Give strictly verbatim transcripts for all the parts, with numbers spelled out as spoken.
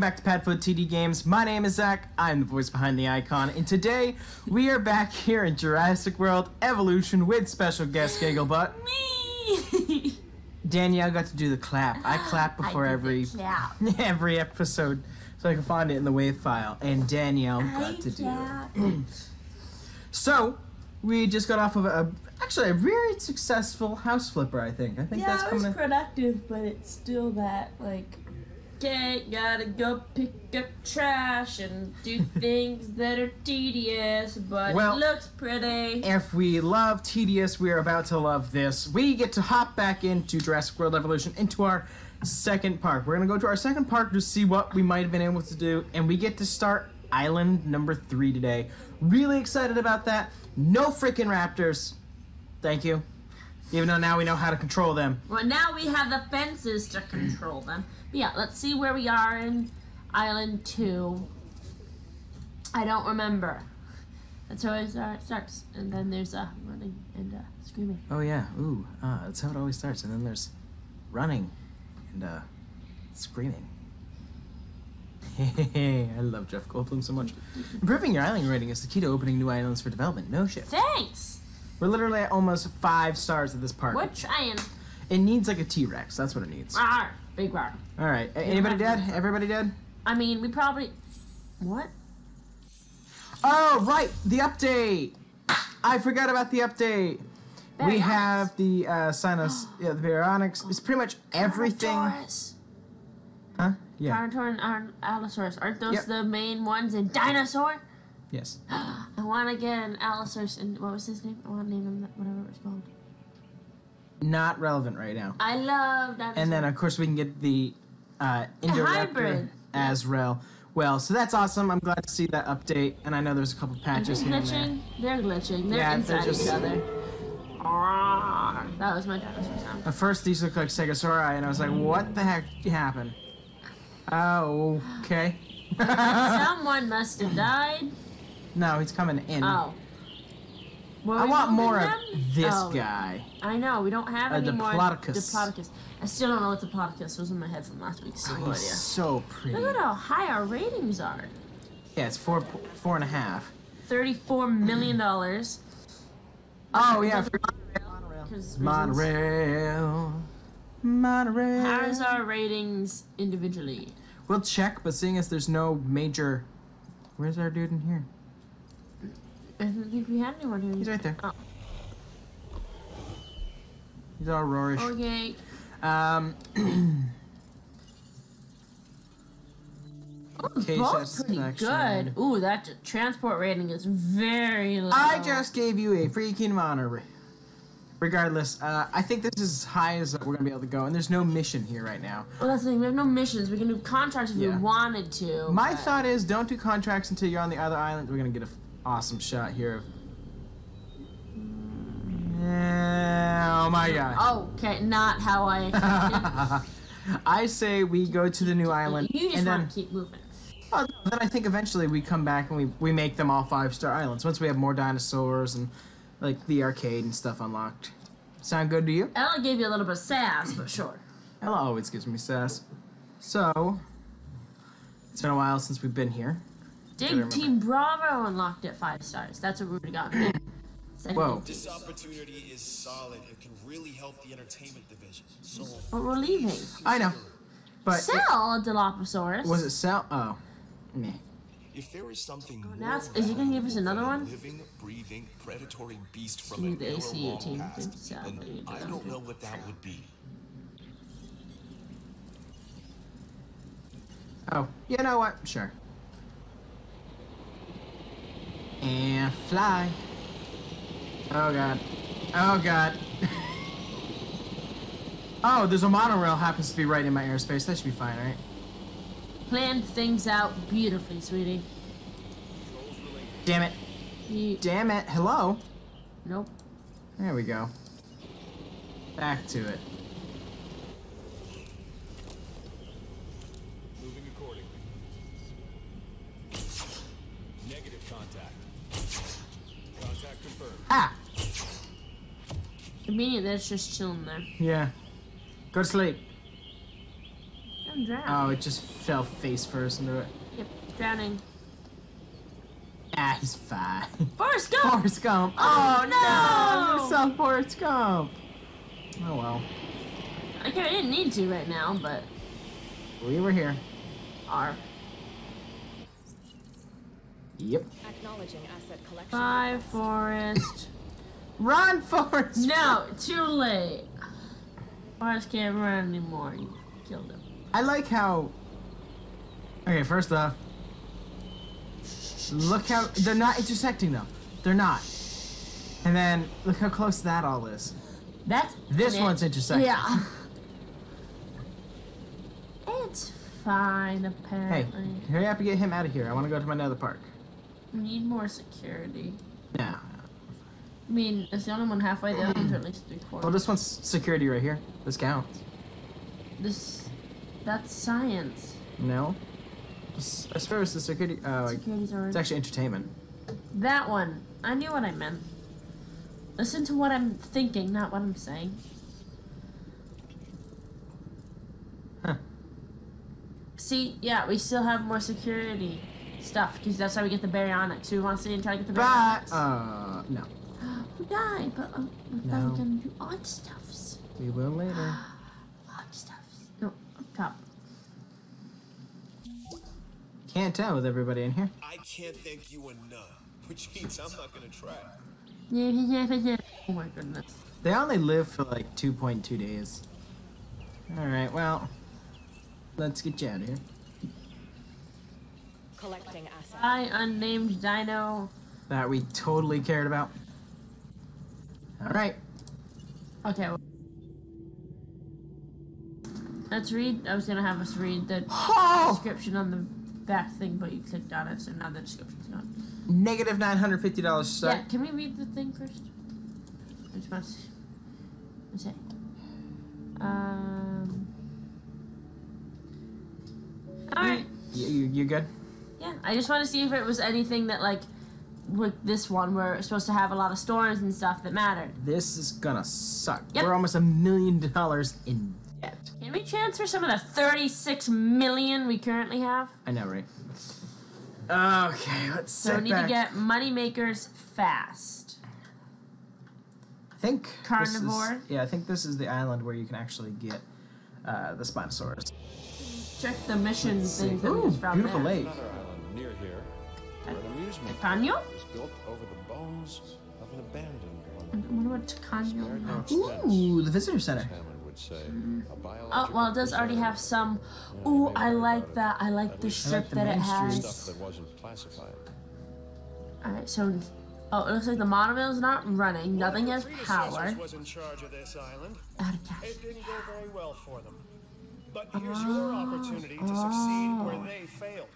welcome back to PadfootTD Games. My name is Zach, I'm the voice behind the icon, and today we are back here in Jurassic World Evolution with special guest Gigglebutt. Me! Danielle got to do the clap. I clap before I every clap. every episode so I can find it in the wave file, and Danielle got I to clap. do it. So, we just got off of a, actually a very successful House Flipper, I think. I think yeah, that's it was coming productive, but it's still that, like, okay, gotta go pick up trash and do things that are tedious, but well, it looks pretty. If we love tedious, we are about to love this. We get to hop back into Jurassic World Evolution, into our second park. We're gonna go to our second park to see what we might have been able to do, and we get to start island number three today. Really excited about that. No freaking raptors. Thank you. Even though now we know how to control them. Well, now we have the fences to control them. But yeah, let's see where we are in Island two. I don't remember. That's how it starts. And then there's uh, running and uh, screaming. Oh, yeah. Ooh. Uh, that's how it always starts. And then there's running and uh, screaming. Hey, I love Jeff Goldblum so much. Improving your island rating is the key to opening new islands for development. No shit. Thanks! We're literally at almost five stars at this park. We're trying. It needs like a T-Rex. That's what it needs. Rawr, big rock. All right. Big Anybody dead? Everybody dead? I mean, we probably... What? Oh, right. The update. I forgot about the update. Baryonyx. We have the uh, Sinos... yeah, the Baryonyx. It's pretty much everything... Carnotaurus. Huh? Yeah. Carnotaurus and Allosaurus. Aren't those yep. the main ones in Dinosaur? Yes. I want to get an Allosaurus and what was his name? I want to name him whatever it was called. Not relevant right now. I love that. And then, of course, we can get the uh, Indoraptor Asriel. Yeah. Well, so that's awesome. I'm glad to see that update. And I know there's a couple patches here and there. They're glitching. They're yeah, inside they're just... each other. That was my dinosaur sound. At first, these look like Segasauri, and I was like, what the heck happened? Oh, okay. Someone must have died. No, he's coming in. Oh. Well, I want more of this oh. guy. I know, we don't have uh, any more. Diplodocus. Diplodocus. I still don't know what Diplodocus was in my head from last week. So oh, he's so pretty. Look at how high our ratings are. Yeah, it's four, four and a half. thirty-four million dollars. Oh, yeah. Monorail. Monorail. Monorail. How is our ratings individually? We'll check, but seeing as there's no major... Where's our dude in here? I don't think we had anyone here. He's right there. Oh. He's all roarish. Okay. Um... Ooh, both pretty good. Ooh, that transport rating is very low. I just gave you a freaking monorail. Regardless, uh, I think this is as high as we're going to be able to go, and there's no mission here right now. Well, that's the thing. We have no missions. We can do contracts if yeah. we wanted to. My but... thought is don't do contracts until you're on the other island. We're going to get an awesome shot here. Yeah, oh, my God. Okay, not how I expected. I say we go to the new island. You just and want then... to keep moving. Oh, then I think eventually we come back and we, we make them all five-star islands. Once we have more dinosaurs and... like the arcade and stuff unlocked. Sound good to you? Ella gave you a little bit of sass, but sure. Ella always gives me sass. So, it's been a while since we've been here. Dig Team Bravo unlocked at five stars. That's what we would've gotten. Whoa. This opportunity is solid and can really help the entertainment division. So but we're leaving. I know. But sell a Dilophosaurus. Was it sell? Oh. Meh. If there is something oh, now is he gonna give us another one? Living, breathing, predatory beast from an era long past, and I don't know what that would be. Oh, you know what? Sure. And fly. Oh god. Oh god. Oh, there's a monorail happens to be right in my airspace. That should be fine, right? Planned things out beautifully, sweetie. Damn it. Ye Damn it. Hello? Nope. There we go. Back to it. Moving accordingly. Negative contact. Contact confirmed. Ah! Convenient that it's just chilling there. Yeah. Go to sleep. I'm drowned. Oh, it just fell face first into it. Yep, drowning. Ah, he's fine. Forrest Gump! Forrest Gump! Oh, no! I saw Forrest Gump! Oh, well. I didn't need to right now, but... We were here. Are. Yep. Acknowledging asset collection. Bye, Forrest. Run, Forrest! No, too late. Forrest can't run anymore. You killed him. I like how... Okay, first off... Look how... They're not intersecting, though. They're not. And then, look how close that all is. That's... This it. one's intersecting. Yeah. It's fine, apparently. Hey, hurry up and get him out of here. I want to go to my nether park. We need more security. Yeah. I mean, it's the only one halfway, the other one's at least three quarters. Well, this one's security right here. This counts. This... That's science. No. I swear it's the security... Uh, Security's already... It's actually entertainment. That one. I knew what I meant. Listen to what I'm thinking, not what I'm saying. Huh. See, yeah, we still have more security stuff, because that's how we get the Baryonyx. We want to see and try to get the Baryonyx. But, uh, no. We died, but uh, we no. We're going to do odd stuffs. We will later. Odd stuffs. No, up top. Can't tell with everybody in here. I can't thank you enough, which means I'm not gonna try. Oh my goodness. They only live for like two point two days. Alright, well, let's get you out of here. Collecting assets. I unnamed dino. That we totally cared about. Alright. Okay, well. Let's read. I was gonna have us read the oh! description on the back thing, but you clicked on it, so now the description's gone. Negative nine hundred fifty dollars. So. Yeah, can we read the thing first? Which must what's it? Um. All right. You, you you good? Yeah, I just want to see if it was anything that like with this one where it's supposed to have a lot of storms and stuff that mattered. This is gonna suck. Yep. We're almost a million dollars in. Can we transfer some of the thirty-six million we currently have? I know, right? Okay, let's sit back. So we need to get money makers fast. I think carnivore. Is, yeah, I think this is the island where you can actually get uh, the Spinosaurus. Check the mission thing. Ooh, beautiful lake. Another island near here. An amusement park was built over the bones of an abandoned one. I wonder what Tecanyo. Ooh, the visitor center. Say, mm. Oh, well, it does already have some. Yeah, ooh, I like that. I like the strip that it has. Alright, so. Oh, it looks like the monorail is not running. Well, nothing has power. Was in charge of this island. Out of cash. It didn't go very well for them. But here's oh. your opportunity to oh. succeed where they failed.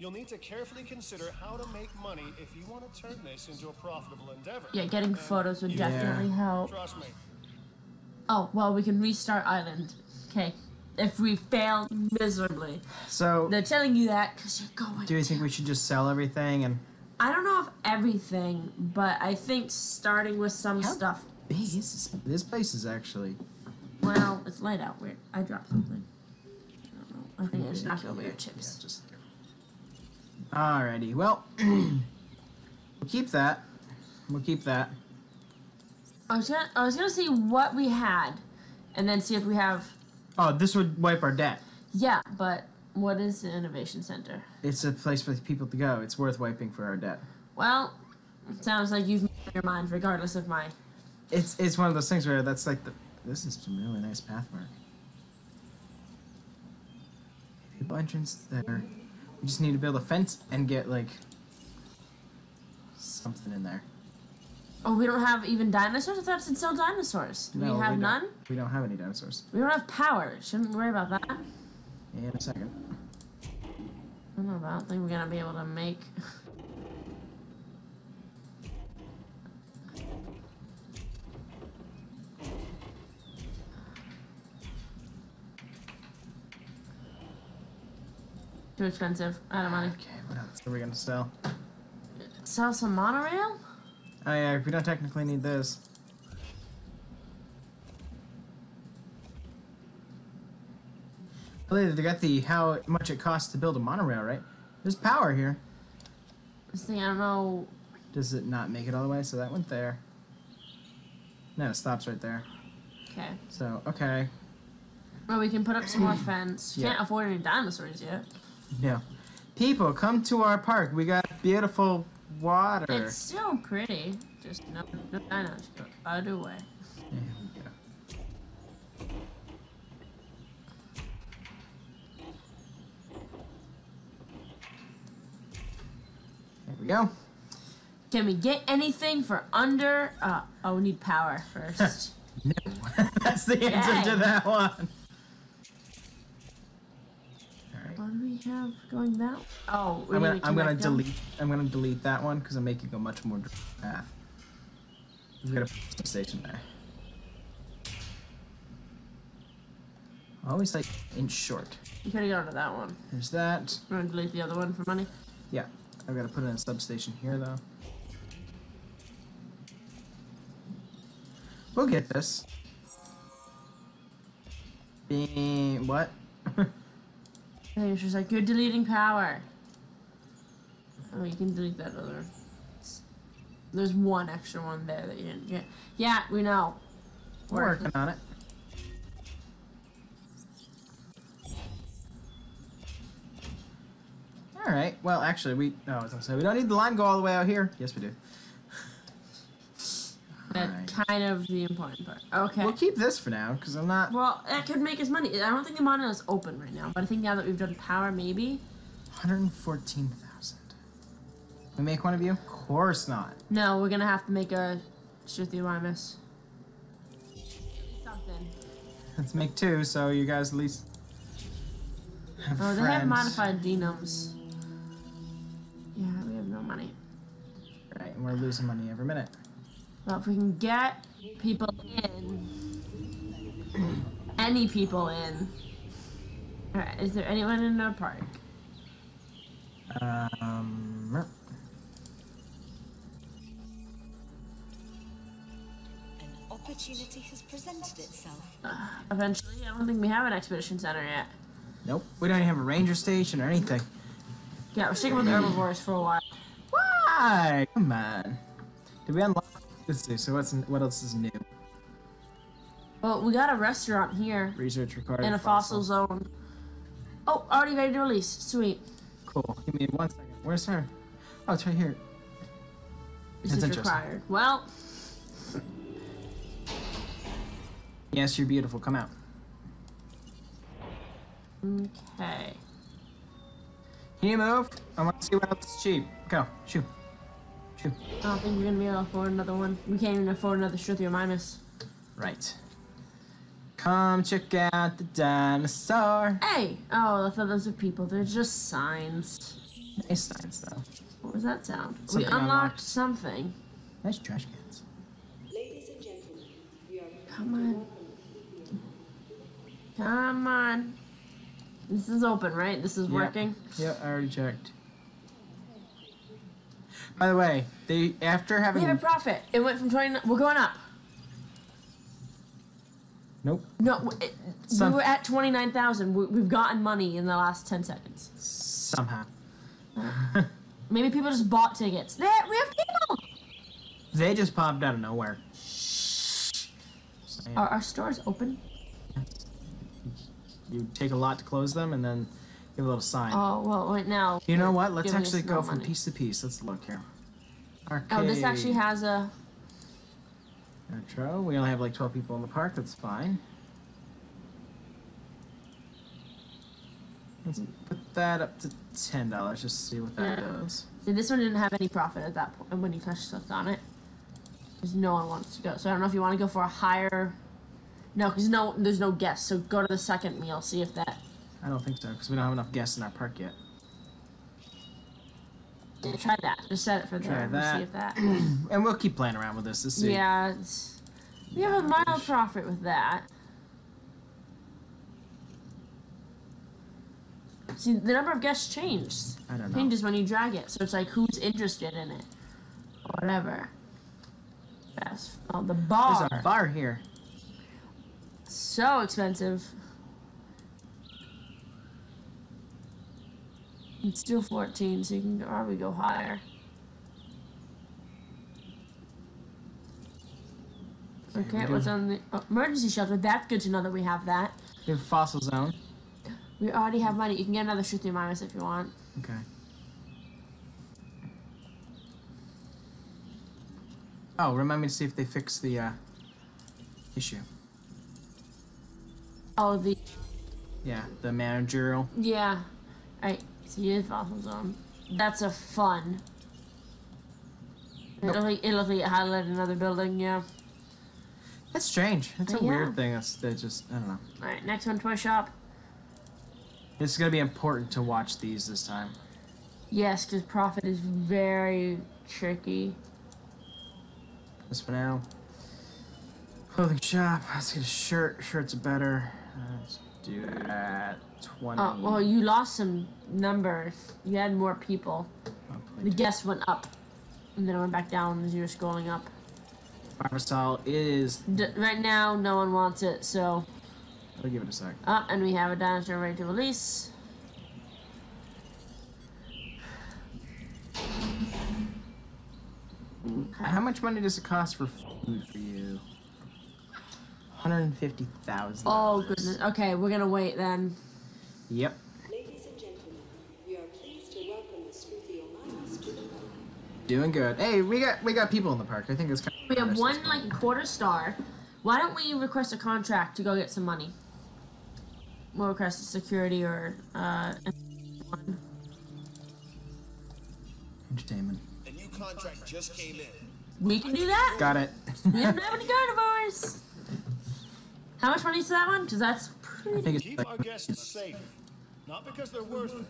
You'll need to carefully consider how to make money if you want to turn this into a profitable endeavor. Yeah, getting and photos would definitely yeah. help. Trust me. Oh, well, we can restart island. Okay. If we fail miserably. So... They're telling you that because you're going Do you think we should just sell everything and... I don't know if everything, but I think starting with some How stuff... Big is this? This place is actually... Well, it's light out. Weird. I dropped something. I don't know. I think I just knocked over your chips. Yeah, just... Alrighty. Well, we'll keep that. We'll keep that. I was gonna, I was gonna see what we had, and then see if we have. Oh, this would wipe our debt. Yeah, but what is the Innovation Center? It's a place for people to go. It's worth wiping for our debt. Well, it sounds like you've made up your mind, regardless of my. It's it's one of those things where that's like the. This is some really nice pathwork. People entrance there. We just need to build a fence and get like something in there. Oh, we don't have even dinosaurs? I thought it said sell dinosaurs. Do no, we have we none? We don't have any dinosaurs. We don't have power. Shouldn't we worry about that? Yeah, in a second. I don't know, I don't think we're going to be able to make... Too expensive. I don't mind. Okay, what else are we going to sell? Sell some monorail? Oh yeah, we don't technically need this. believe they got the how much it costs to build a monorail, right? There's power here. This thing, I don't know. Does it not make it all the way? So that went there. No, it stops right there. Okay. So, okay. Well, we can put up some more fence. Can't yeah. afford any dinosaurs yet. Yeah. People, come to our park. We got beautiful water. It's still pretty. Just no, no dinosaurs. But other way. Yeah. There we go. Can we get anything for under... Uh, oh, we need power first. No. That's the answer Yay. to that one. All right. What do we have going that way? Oh, we're gonna, I'm going to delete... Down? I'm going to delete that one because I'm making a much more path. We've got a police station there. Always like in short. You could have gone to that one. There's that. We're going to delete the other one for money? Yeah. I've got to put in a substation here, though. We'll get this. Being what? I think it's just like, you're deleting power. Oh, you can delete that other. There's one extra one there that you didn't get. Yeah, we know. We're working, working on it. All right. Well, actually, we no, I was gonna say we don't need the line go all the way out here. Yes, we do. That's right. Kind of the important part. Okay. We'll keep this for now because I'm not. Well, that could make us money. I don't think the mono is open right now, but I think now that we've done power, maybe. one hundred fourteen thousand. We make one of you? Of course not. No, we're gonna have to make a Struthiomimus. Something. Let's make two, so you guys at least. Have oh, friends. They have modified genomes. Yeah, we have no money. Right, and we're losing money every minute. Well, if we can get people in, any people in. All right, is there anyone in our park? Um. An opportunity has presented itself. Uh, eventually, I don't think we have an expedition center yet. Nope, we don't even have a ranger station or anything. Yeah, we're sticking with the herbivores for a while. Why? Come on. Did we unlock? Let's see. So what's what else is new? Well, we got a restaurant here. Research required. In a fossil, fossil zone. Oh, already ready to release. Sweet. Cool. Give me one second. Where's her? Oh, it's right here. Research required. Well. Yes, you're beautiful. Come out. Okay. Can you move? I want to see what else is cheap. Go, shoot. Shoot. I don't think we're going to be able to afford another one. We can't even afford another Struthiomimus. Right. Come check out the dinosaur. Hey! Oh, I thought those are people. They're just signs. Nice signs, though. What was that sound? Something we unlocked, unlocked something. Nice trash cans. Ladies and gentlemen, we are... Come on. Come on. This is open, right? This is yeah. working? Yeah, I already checked. By the way, they after having... We have a profit. It went from twenty... We're going up. Nope. No, it, Some... we were at twenty-nine thousand. We, we've gotten money in the last ten seconds. Somehow. Maybe people just bought tickets. They, we have people! They just popped out of nowhere. Shh. Are our stores open? You take a lot to close them, and then give a little sign. Oh, well, wait, now... You know what? Let's actually go from piece to piece. Let's look here. Arcade. Oh, this actually has a... Intro. We only have, like, twelve people in the park. That's fine. Let's put that up to ten dollars just to see what that yeah. does. See, this one didn't have any profit at that point when you touched stuff on it. Because no one wants to go. So I don't know if you want to go for a higher... No, because no, there's no guests, so go to the second meal, see if that... I don't think so, because we don't have enough guests in our park yet. Yeah, try that. Just set it for there. Try that. See if that... and we'll keep playing around with this to see. Yeah, it's... We have a mild profit with that. See, the number of guests changes. I don't know. Changes when you drag it, so it's like, who's interested in it? Whatever. That's... Oh, the bar. There's a bar here. So expensive. It's still fourteen, so you can probably go higher. Okay, what's on the oh, emergency shelter? That's good to know that we have that. We have fossil zone. We already have money. You can get another Struthiomimus if you want. Okay. Oh, remind me to see if they fix the uh, issue. Oh, the. Yeah, the managerial. Yeah. All right. So you did fossil zone. That's a fun. Nope. It'll like, it'll like it highlighted another building. Yeah. That's strange. That's a yeah. weird thing. That's that just I don't know. All right, next one, toy shop. It's gonna be important to watch these this time. Yes, because profit is very tricky. Just for now. Clothing shop. Let's get a shirt. Shirts are better. Let's do that. Twenty. Oh well, you lost some numbers. You had more people. Oh, the guess went up, and then it went back down as you were scrolling up. Parasol is... D right now, no one wants it, so... I'll give it a sec. Uh, and we have a dinosaur ready to release. Okay. How much money does it cost for food for you? one hundred fifty thousand dollars. Oh, goodness. Okay, we're gonna wait then. Yep. Ladies and gentlemen, we are pleased to welcome the Struthiomimus to the park. Doing good. Hey, we got we got people in the park. I think it's kind of... We have one, like, quarter star. Why don't we request a contract to go get some money? We'll request a security or, uh... entertainment. A new contract just came in. We can do that! Got it. We don't have any carnivores! How much money is that one? Because that's pretty... I think it's keep our guests safe. Not because they're worth it.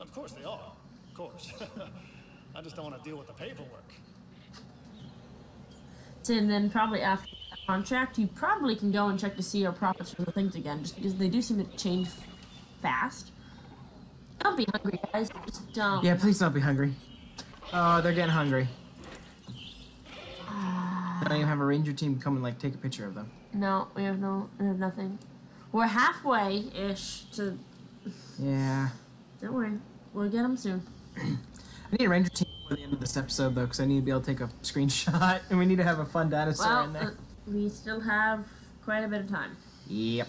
Of course they are. Of course. I just don't want to deal with the paperwork. And then probably after the contract, you probably can go and check to see our profits from the things again, just because they do seem to change fast. Don't be hungry, guys. Just don't. Yeah, please don't be hungry. Oh, they're getting hungry. I don't even have a ranger team come and like take a picture of them. No, we have no, we have nothing. We're halfway-ish to. Yeah. Don't worry, we'll get them soon. I need a ranger team before the end of this episode, though, because I need to be able to take a screenshot, and we need to have a fun dinosaur well, in there. Uh, we still have quite a bit of time. Yep.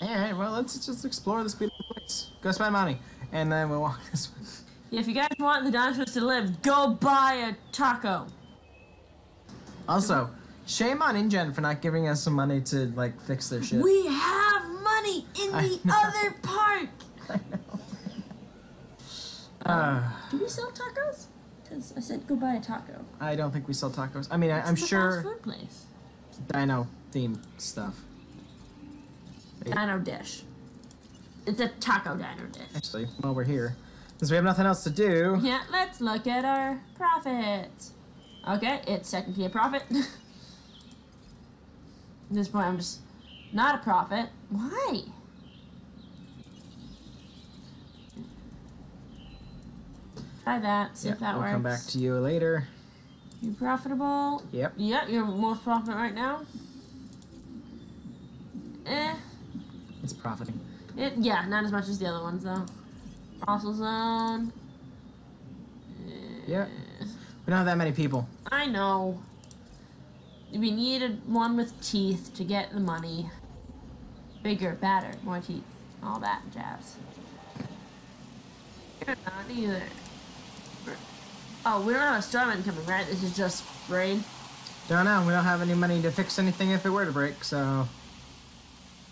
All right, well, let's just explore this beautiful place. Go spend money, and then we'll walk this way. Yeah, if you guys want the dinosaurs to live, go buy a taco. Also, shame on InGen for not giving us some money to, like, fix their shit. We have money in the other park! I know. Um, do we sell tacos? Because I said go buy a taco. I don't think we sell tacos. I mean, I, I'm sure... It's a fast food place. Dino-themed stuff. Dino dish. It's a taco dino dish. Actually, while we're here, since we have nothing else to do... Yeah, let's look at our profits. Okay, it's second tier profit. At this point, I'm just not a profit. Why? Try that, see yep, if that we'll works. I'll come back to you later. You profitable? Yep. Yep, you're most profitable right now. Eh. It's profiting. It, yeah, not as much as the other ones, though. Fossil zone. Eh. Yep. We don't have that many people. I know. We needed one with teeth to get the money. Bigger, badder, more teeth. All that jazz. You're not either. Oh, we don't have a starman coming, right? This is just raid? Don't know. We don't have any money to fix anything if it were to break, so...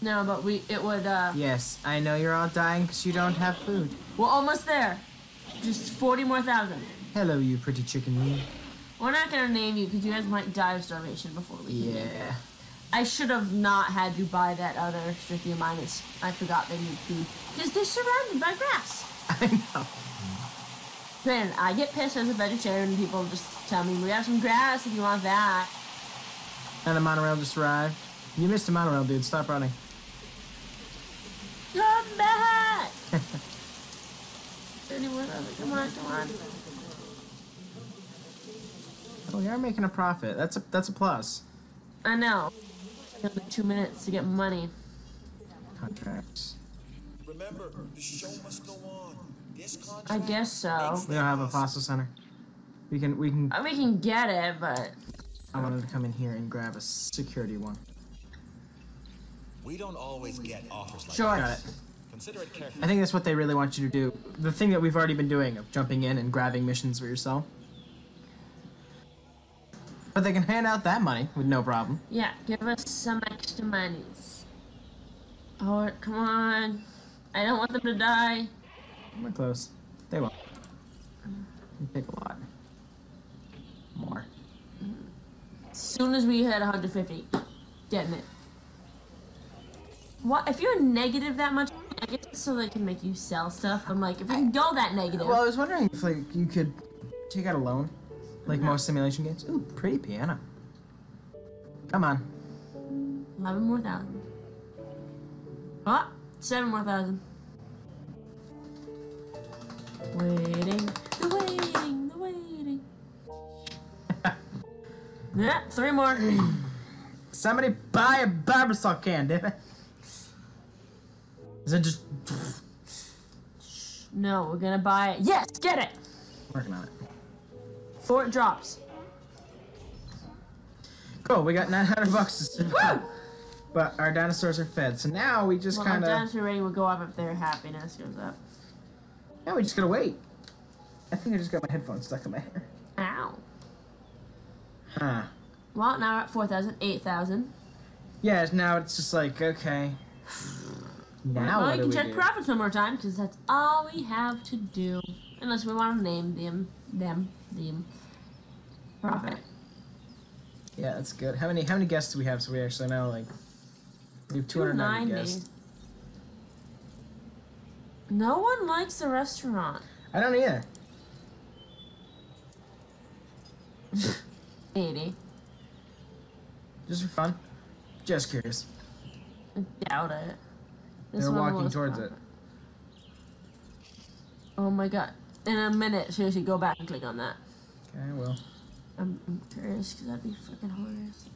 No, but we it would, uh... Yes, I know you're all dying because you don't have food. We're almost there. Just forty more thousand. Hello, you pretty chicken. We're not going to name you because you guys might die of starvation before we yeah. can name you. I should have not had you buy that other Struthiomimus. I forgot they need food. Because they're surrounded by grass. I know. Man, I get pissed as a vegetarian and people just tell me, we have some grass if you want that. And the monorail just arrived. You missed the monorail, dude. Stop running. Come back! Anyone else? Come on, come on. Well, we are making a profit. That's a, that's a plus. I know. It'll be two minutes to get money. Contracts. Remember, the show must go on. I guess so. We don't have a fossil center. We can we can. Uh, we can get it, but. I wanted to come in here and grab a security one. We don't always get offers like sure. That. Got it. Consider it carefully. I think that's what they really want you to do. The thing that we've already been doing of jumping in and grabbing missions for yourself. But they can hand out that money with no problem. Yeah, give us some extra monies. Oh, come on. I don't want them to die. We're close. They won't. They take a lot. More. As soon as we hit one hundred fifty. Getting it. What? If you're negative that much, I guess so they can make you sell stuff. I'm like, if you can go that negative. Well, I was wondering if like you could take out a loan. Like no. Most simulation games. Ooh, pretty piano. Come on. Eleven more thousand. Oh, seven more thousand. Waiting, the waiting, the waiting. Yeah, three more. Somebody buy a barbasol can, damn it. Is it just? No, we're gonna buy it. Yes, get it. Working on it. Four drops. Cool, we got nine hundred bucks. Woo! But our dinosaurs are fed, so now we just well, kind of... Our dinosaur rating will go up if their happiness goes up. Now we just gotta wait. I think I just got my headphones stuck in my hair. Ow. Huh. Well, now we're at four thousand, eight thousand. Yeah, now it's just like, okay. Now well, what we can do check we do? Profits one more time, because that's all we have to do. Unless we want to name them. Them. Them. Profit. Yeah, that's good. How many how many guests do we have? So we actually now like we have two hundred ninety guests. No one likes the restaurant. I don't either. eighty. Just for fun. Just curious. I doubt it. This They're walking towards profit. It. Oh my god. In a minute, seriously, go back and click on that. Okay, I will. I'm, I'm curious, because that'd be freaking hilarious.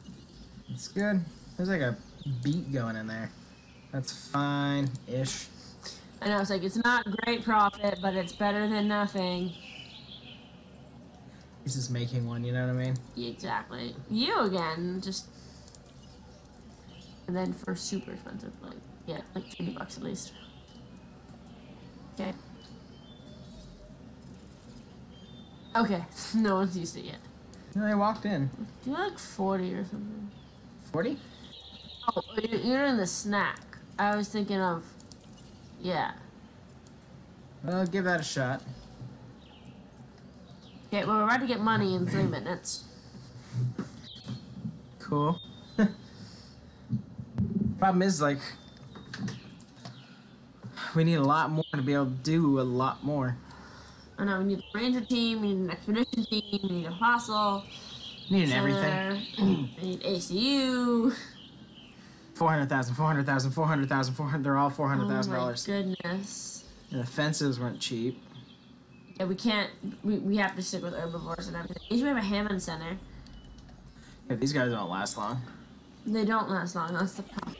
It's good. There's like a beat going in there. That's fine-ish. I know, it's like, it's not great profit, but it's better than nothing. He's just making one, you know what I mean? Yeah, exactly. You again, just... And then for super expensive, like, yeah, like twenty bucks at least. Okay. Okay, no one's used it yet. No, they walked in. Do like forty or something. forty? Oh, you're in the snack. I was thinking of... Yeah. Well, give that a shot. Okay, well, we're about to get money in three minutes. Cool. Problem is, like... We need a lot more to be able to do a lot more. I know, we need a ranger team, we need an expedition team, we need a fossil. We need an everything. We need A C U. four hundred thousand, four hundred thousand, four hundred thousand, four hundred thousand, they're all four hundred thousand dollars. Oh my goodness. And the fences weren't cheap. Yeah, we can't, we, we have to stick with herbivores and everything. At least we have a Hammond Center. Yeah, these guys don't last long. They don't last long, that's the problem.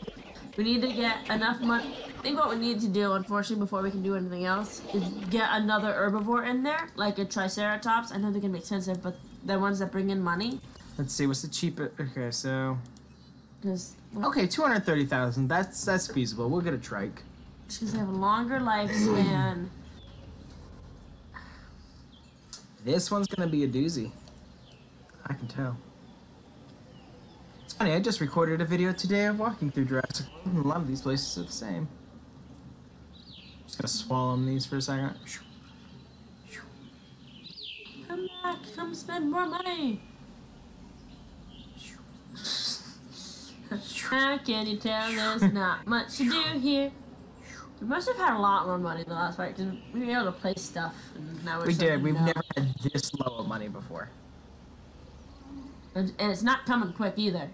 We need to get enough money. I think what we need to do, unfortunately, before we can do anything else, is get another herbivore in there, like a Triceratops. I know they can be expensive, but the ones that bring in money. Let's see, what's the cheapest? Okay, so. Okay, two hundred thirty thousand. That's that's feasible. We'll get a trike. Because they have a longer lifespan. This one's gonna be a doozy. I can tell. It's funny. I just recorded a video today of walking through Jurassic World. A lot of these places are the same. Just gonna swallow them these for a second. Come back, come spend more money. How can you tell there's not much to do here? We must have had a lot more money the last fight because we were able to play stuff. And now we're we did. We've never had this low of money before. And, and it's not coming quick either.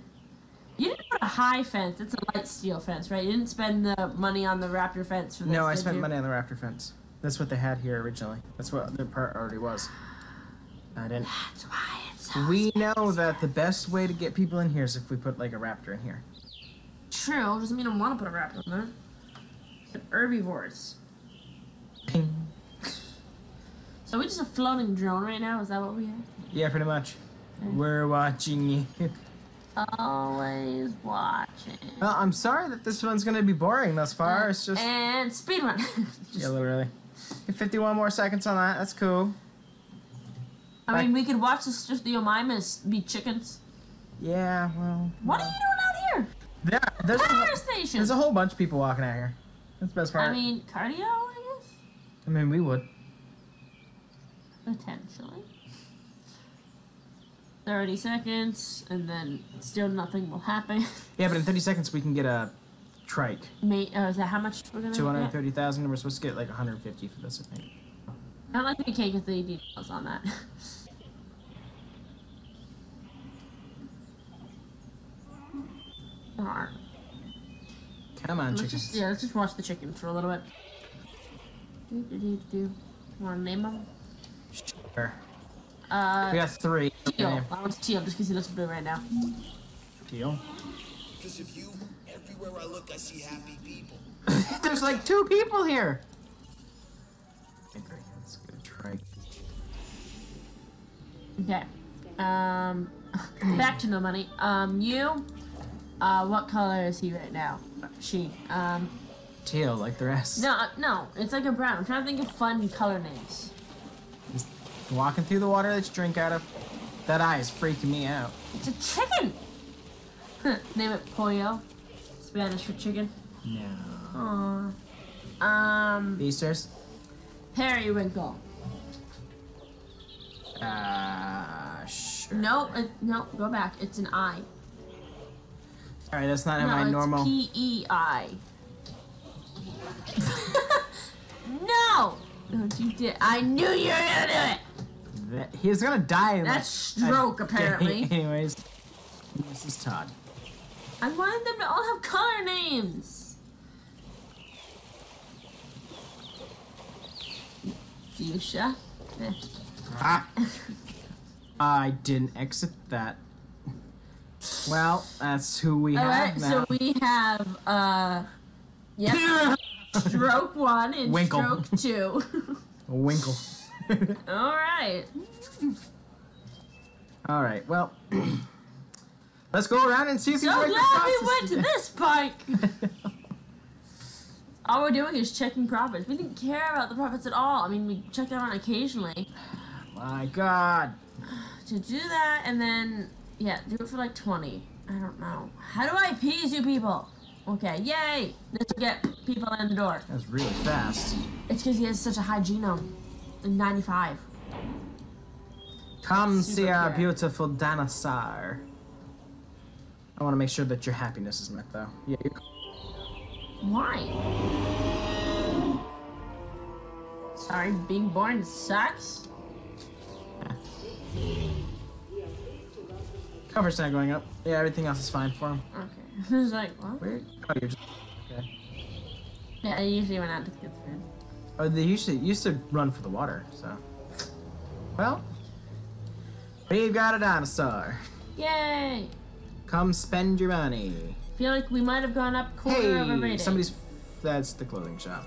You didn't put a high fence, it's a light steel fence, right? You didn't spend the money on the raptor fence for this, No, I spent you? money on the raptor fence. That's what they had here originally. That's what their priority was. I didn't. That's why it's so We expensive. know that the best way to get people in here is if we put, like, a raptor in here. True, doesn't mean I want to put a raptor in there. It's herbivores. Ping. So we're just a floating drone right now? Is that what we have? Yeah, pretty much. Okay. We're watching you. Always watching. Well, I'm sorry that this one's going to be boring thus far. Uh, it's just... And speed run. Yeah, literally. fifty-one more seconds on that. That's cool. I Bye. mean, we could watch the Struthiomimus be chickens. Yeah, well... What well. are you doing out here? There, there's, Power a, station. there's a whole bunch of people walking out here. That's the best part. I mean, cardio, I guess? I mean, we would. Potentially. thirty seconds, and then still nothing will happen. Yeah, but in thirty seconds we can get a trike. May, uh, is that how much we're going to get? two hundred thirty thousand, and we're supposed to get like one hundred fifty for this, I think. I don't think we can't get the details on that. Darn. Come on, let's chickens. Just, yeah, let's just watch the chickens for a little bit. Do, do, do, do. Want to name them? Sure. Uh, we got three. Teal. I want Teal just because he looks blue right now. Teal. Because of you, everywhere I look, I see happy people. There's like two people here. Let's get a try. Okay. Um, back to no money. Um, you. Uh, what color is he right now? She. Um. Teal, like the rest. No, no, it's like a brown. I'm trying to think of fun color names. Walking through the water that you drink out of. That eye is freaking me out. It's a chicken! Name it Pollo. Spanish for chicken. No. Aww. Um. Beasters? Periwinkle. Uh, sure. No, it, no, go back. It's an eye. Alright, that's not in no, my it's normal. P E I. No! Don't you did. I knew you were gonna do it! He's gonna die. In That's like stroke, apparently. Anyways, this is Todd. I wanted them to all have color names. Fuchsia. Ah. I didn't exit that. Well, that's who we all have right, now. So we have, uh, yes, stroke one and Winkle. stroke two. Winkle. All right. All right. Well, let's go around and see. So glad we went to this park. All we're doing is checking profits. We didn't care about the profits at all. I mean, we checked them on occasionally. My God. To do that and then yeah, do it for like twenty. I don't know. How do I appease you people? Okay, yay! Let's get people in the door. That's really fast. It's because he has such a high genome. ninety-five. Come Super see our clear. beautiful dinosaur. I want to make sure that your happiness is met, though. Yeah. You're... Why? Sorry, being born sucks. Cover's not going up. Yeah, everything else is fine for him. Okay. Who's like what? Weird. Oh, you're just okay. Yeah, I usually went out to get food. Oh, they usually used to run for the water, so. Well, we've got a dinosaur. Yay! Come spend your money. Feel like we might have gone up quarter hey, of a rating. Somebody's. That's the clothing shop.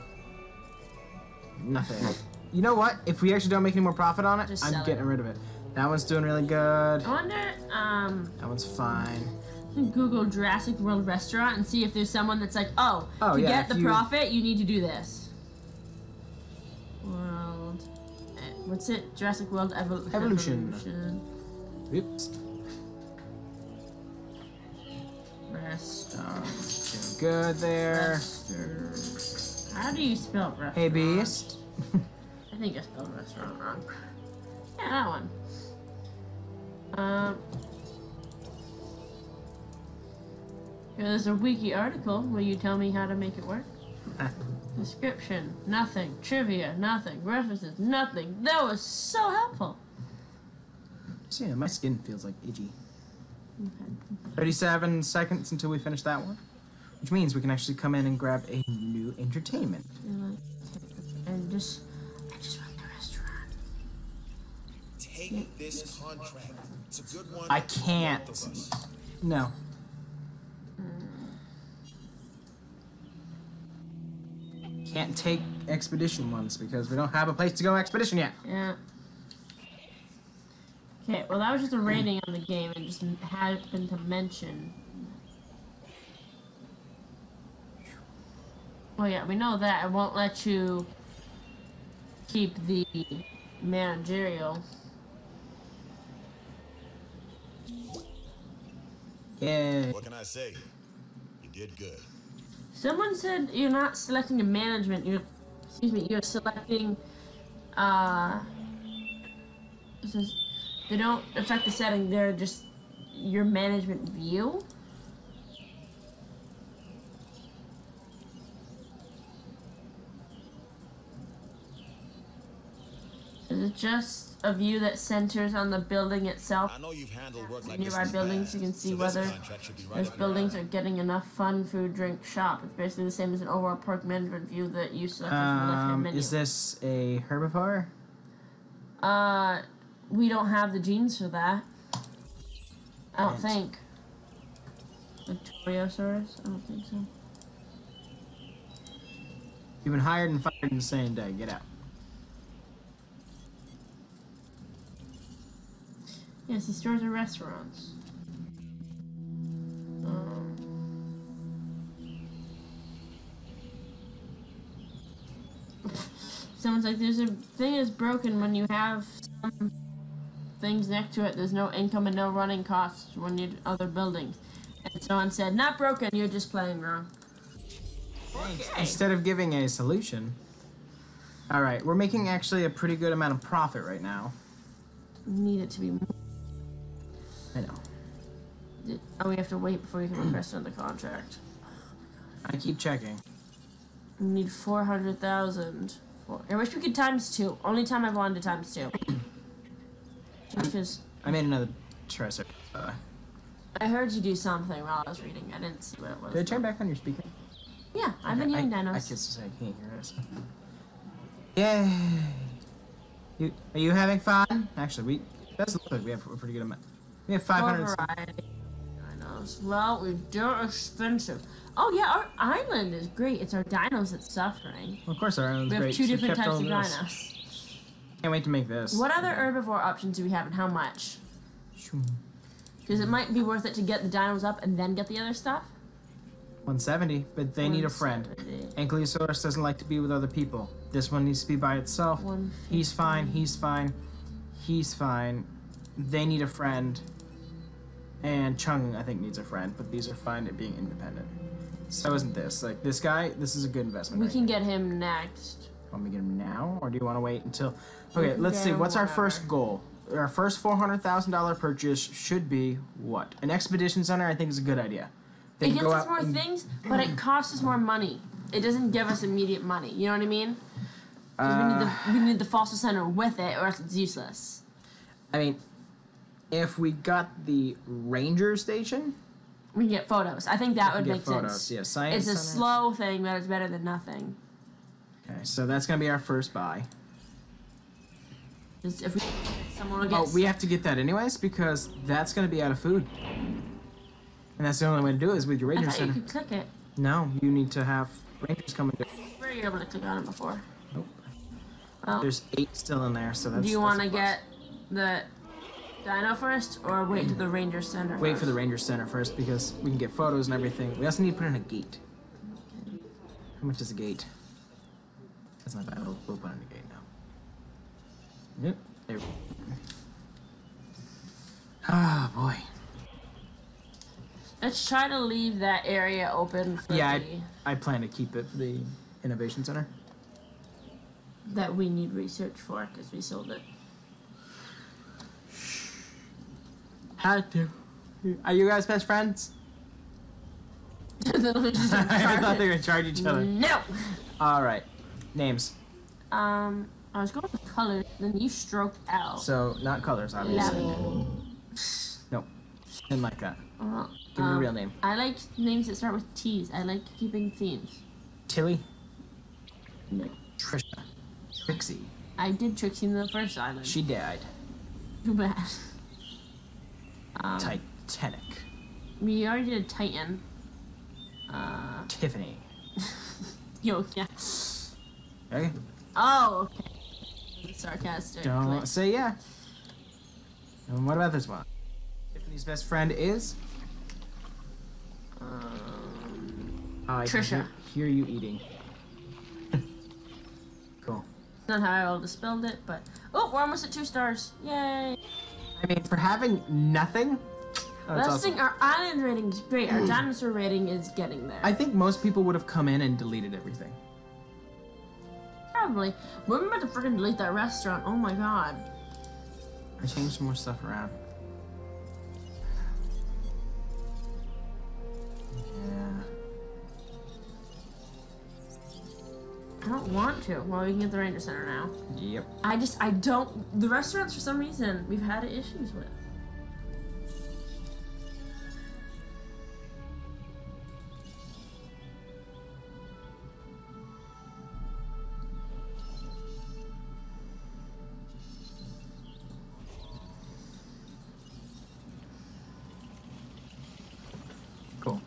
Nothing. You know what? If we actually don't make any more profit on it, Just I'm getting it. rid of it. That one's doing really good. I wonder. Um. That one's fine. Google Jurassic World restaurant and see if there's someone that's like, oh, oh to yeah, get the you... profit, you need to do this. World. What's it? Jurassic World Evol Evolution. Evolution. Oops. Restaurant. Doing good there. Restaurant. How do you spell restaurant? Hey, beast. I think I spelled restaurant wrong. Yeah, that one. Um. Here, there's a wiki article. Will you tell me how to make it work? Description, nothing. Trivia, nothing. References, nothing. That was so helpful. Yeah, my skin feels like itchy. Okay. thirty-seven seconds until we finish that one, which means we can actually come in and grab a new entertainment. And just, I just want the restaurant. Take this contract. It's a good one. I can't. No. can't take expedition ones because we don't have a place to go expedition yet. Yeah. Okay, well that was just a rating on the game and just happened to mention. Well, yeah, we know that. It won't let you keep the managerial. Yeah. What can I say? You did good. Someone said you're not selecting a management. You're, excuse me, you're selecting. Uh, this is, they don't affect the setting. They're just your management view. Is it just a view that centers on the building itself? I know you've handled work like nearby buildings, you can see whether those buildings are getting enough fun, food, drink, shop. It's basically the same as an overall park management view that you selected um, from the left-hand menu. Is this a herbivore? Uh, we don't have the genes for that. I don't right. think. Brachiosaurus? I don't think so. You've been hired and fired in the same day. Get out. Yes, the stores are restaurants. Um. Someone's like, there's a thing that's broken when you have some things next to it. There's no income and no running costs when you're other buildings. And someone said, not broken, you're just playing wrong. Okay. Instead of giving a solution. All right, we're making actually a pretty good amount of profit right now. We need it to be more. I know. Oh, we have to wait before you can request another contract. I keep checking. We need four hundred thousand. I wish we could times two. Only time I've wanted to times two. Just because. I made another tracer. Uh, I heard you do something while I was reading. I didn't see what it was. Did I turn back on your speaker? Yeah, I've been hearing dinos. I just say I can't hear us. Yay! You are you having fun? Actually, we that's good. We have a pretty good amount. We have five hundred. Dinos. Well, we are expensive. Oh yeah, our island is great. It's our dinos that's suffering. Well, of course, our island's great. We have two so different types of dinos. Can't wait to make this. What other herbivore options do we have, and how much? Because it might be worth it to get the dinos up and then get the other stuff. one seventy, but they need a friend. Ankylosaurus doesn't like to be with other people. This one needs to be by itself. He's fine. He's fine. He's fine. They need a friend. And Chung, I think, needs a friend, but these are fine at being independent. So isn't this. Like, this guy, this is a good investment. We right can now. Get him next. Want me to get him now, or do you want to wait until... Okay, let's see. What's whatever. Our first goal? Our first four hundred thousand dollar purchase should be what? An expedition center, I think, is a good idea. They it gives us more and... things, but it costs us more money. It doesn't give us immediate money. You know what I mean? Uh, we, need the, we need the fossil center with it, or else it's useless. I mean... If we got the ranger station... We can get photos. I think that would make photos. sense. Yeah, science it's a science. slow thing, but it's better than nothing. Okay, so that's going to be our first buy. Just if we, someone will get oh, we have to get that anyways, because that's going to be out of food. And that's the only way to do it is with your ranger I center. you could click it. No, you need to have rangers come and do it. Were you able to click on it before? Nope. Well, there's eight still in there, so that's... Do you want to get the... Dino first, or wait to the Ranger Center first? Wait for the Ranger Center first, because we can get photos and everything. We also need to put in a gate. How much is a gate? That's not bad. We'll, we'll put in a gate now. Yep. There we go. Ah, boy. Let's try to leave that area open for yeah, the... Yeah, I, I plan to keep it for the Innovation Center. That we need research for, because we sold it. Had to. Are you guys best friends? I thought they were gonna charge each other. No! Alright. Names. Um, I was going with colors, then you stroked out. So, not colors, obviously. Level. Nope. Didn't like that. Uh, Give um, me a real name. I like names that start with T's. I like keeping themes. Tilly? No. Trisha. Trixie. I did Trixie in the first island. She died. Too bad. Um, Titanic. We already did Titan. Uh, Tiffany. Yo, yeah. Okay. Oh, okay. Sarcastic. Don't like. Say yeah. And what about this one? Tiffany's best friend is? Um, oh, I Trisha. Can hear you eating. Cool. Not how I would have spelled it, but... Oh, we're almost at two stars. Yay. I mean, for having nothing... Oh, that's awesome. Thing, our island rating is great. Our dinosaur rating is getting there. I think most people would have come in and deleted everything. Probably. We're about to freaking delete that restaurant. Oh my god. I changed some more stuff around. Yeah. I don't want to. Well, we can get the Ranger Center now. Yep. I just, I don't, the restaurants for some reason we've had issues with.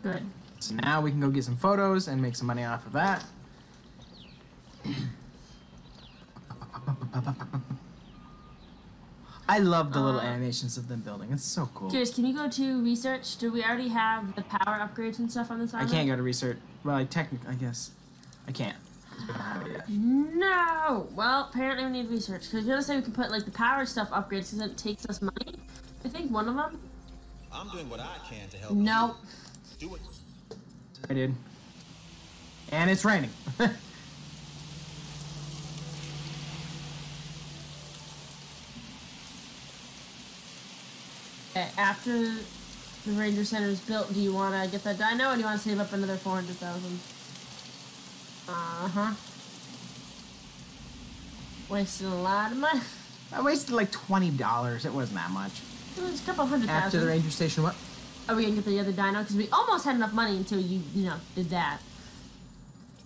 Good. So now we can go get some photos and make some money off of that. I love the uh, little animations of them building. It's so cool. Curious, can you go to research? Do we already have the power upgrades and stuff on this island? I can't go to research. Well, I technically, I guess. I can't. No! Well, apparently we need research. Because I was going to say we can put, like, the power stuff upgrades because it takes us money. I think one of them. I'm doing what I can to help. No. You. Do it. I did. And it's raining. Okay, after the Ranger Center is built, do you want to get that dino or do you want to save up another four hundred thousand? Uh-huh. Wasted a lot of money. I wasted like twenty dollars. It wasn't that much. It was a couple hundred thousand. After the Ranger Station, what? Are we gonna get the other dino? Because we almost had enough money until you, you know, did that.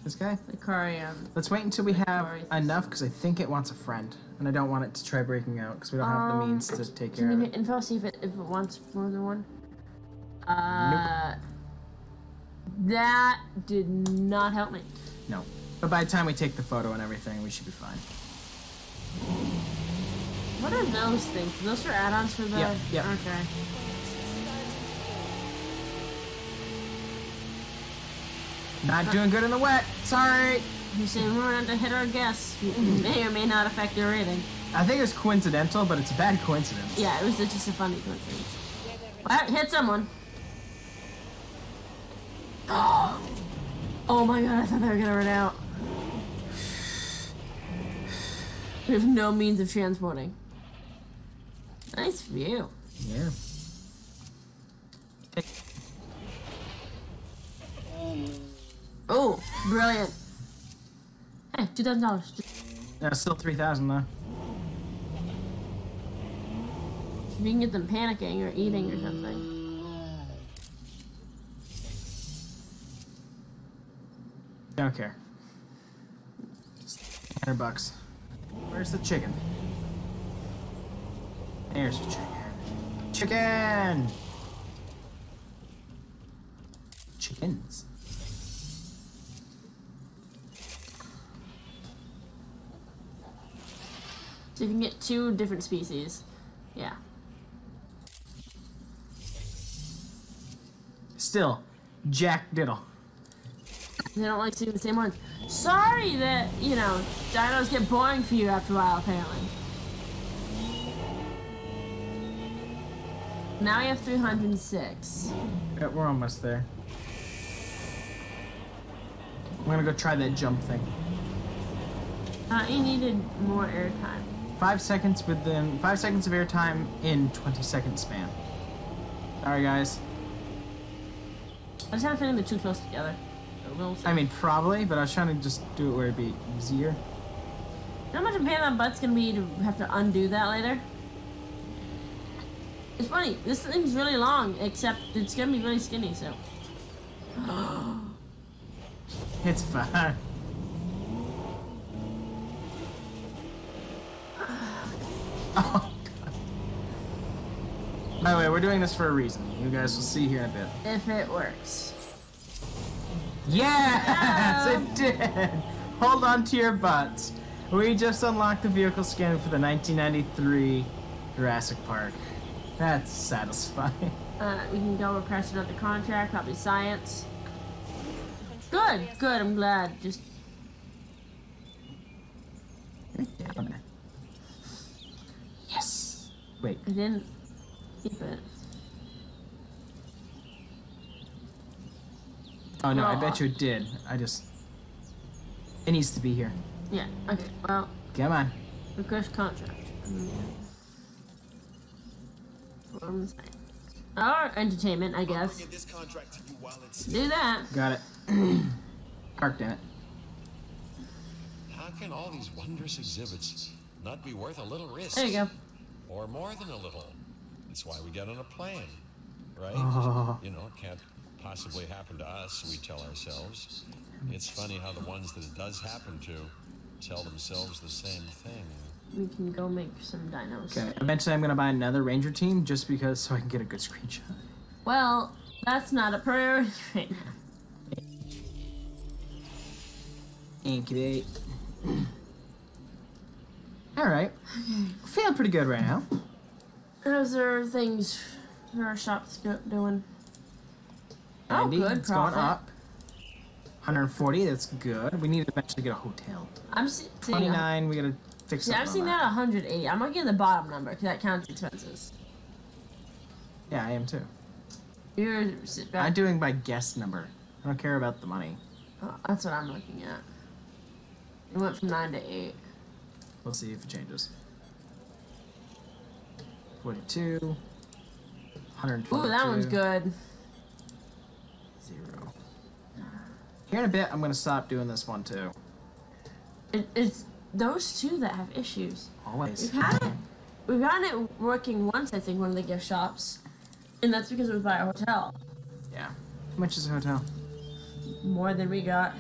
This guy? The Carium. Let's wait until we have enough, because I think it wants a friend. And I don't want it to try breaking out, because we don't um, have the means to take care of it. Can you get info, see if it, if it wants more than one? Uh, nope. That did not help me. No. But by the time we take the photo and everything, we should be fine. What are those things? Those are add-ons for the... Yeah, yeah. Okay. Not doing good in the wet. Sorry. You say we weren't to hit our guess. May or may not affect your rating. I think it's coincidental, but it's a bad coincidence. Yeah, it was just a funny coincidence. Well, hit someone. Oh. Oh my god, I thought they were gonna run out. We have no means of transporting. Nice view. Yeah. Oh, brilliant. Hey, two thousand dollars. Yeah, still three thousand though. If you can get them panicking or eating or something. Don't care. one hundred bucks. Where's the chicken? There's the chicken. Chicken! Chickens. So you can get two different species. Yeah. Still, Jack Diddle. They don't like seeing the same ones. Sorry that, you know, dinos get boring for you after a while, apparently. Now we have three hundred six. Yeah, we're almost there. I'm gonna go try that jump thing. Uh, you needed more airtime. Five seconds within five seconds of airtime in twenty second span. Sorry guys. I just haven't fitting the two close together. We'll I mean probably, but I was trying to just do it where it'd be easier. How much of a pain in that butt's gonna be to have to undo that later? It's funny, this thing's really long, except it's gonna be really skinny, so it's fine. Oh, God. By the way, we're doing this for a reason. You guys will see here in a bit. If it works. Yes, oh. It did! Hold on to your butts. We just unlocked the vehicle scanner for the nineteen ninety-three Jurassic Park. That's satisfying. Uh, we can go request another contract, probably science. Good, good, I'm glad. Just... Yes! Wait. I didn't keep it. Oh no, well, I bet you it did. I just... It needs to be here. Yeah, okay, well... Come on. Request contract. Um, or entertainment, I guess. This contract to you while it's Do that. Got it. Parked in it. How can all these wondrous exhibits not be worth a little risk? There you go. Or more than a little. That's why we got on a plane, right? Oh. You know, it can't possibly happen to us, we tell ourselves. It's funny how the ones that it does happen to tell themselves the same thing. We can go make some dinos. Okay, eventually I'm gonna buy another ranger team just because so I can get a good screenshot. Well, that's not a priority right now. Incubate. Alright. Feeling pretty good right now. How's our things our shop's doing? Oh, good. It's profit. Going up. one hundred forty, that's good. We need to eventually get a hotel. I'm seeing twenty-nine, we gotta fix yeah, I've seen that one hundred eight. I'm gonna get the bottom number because that counts expenses. Yeah, I am too. You're I'm doing by guess number. I don't care about the money. Oh, that's what I'm looking at. It went from nine to eight. We'll see if it changes. forty-two. one hundred twenty. Ooh, that one's good. Zero. Here in a bit, I'm gonna stop doing this one too. It, it's. Those two that have issues. Always. We've had it. We've gotten it working once, I think, one of the gift shops, and that's because it was by a hotel. Yeah. How much is a hotel? More than we got.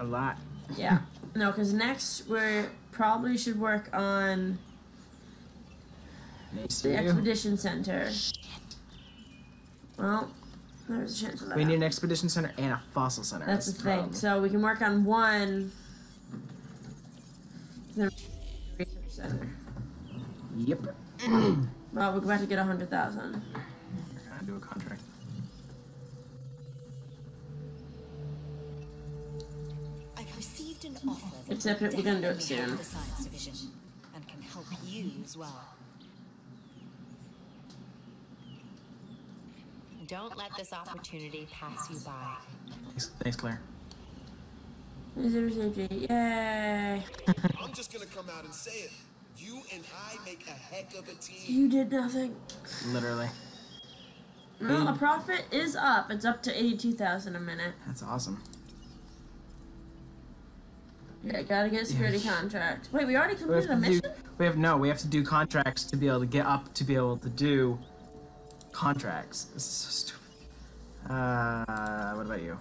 A lot. Yeah. No, because next we probably should work on nice the Expedition Center. Shit. Well, there's a chance of that. We need an Expedition Center and a Fossil Center. That's, that's the thing. Problem. So we can work on one. Research Center. Yep. Well, we're about to get a hundred thousand. I gotta do a contract. I've received an offer. Except that we're gonna do it soon. The science division and can help you as well. Don't let this opportunity pass you by. Thanks, thanks Claire. Yay. I'm just gonna come out and say it. You and I make a heck of a team. You did nothing. Literally. Well, a profit is up. It's up to eighty-two thousand a minute. That's awesome. Yeah, gotta get a security yeah. contract. Wait, we already completed we a mission? Do, we have no. We have to do contracts to be able to get up to be able to do contracts. This is so stupid. Uh, what about you?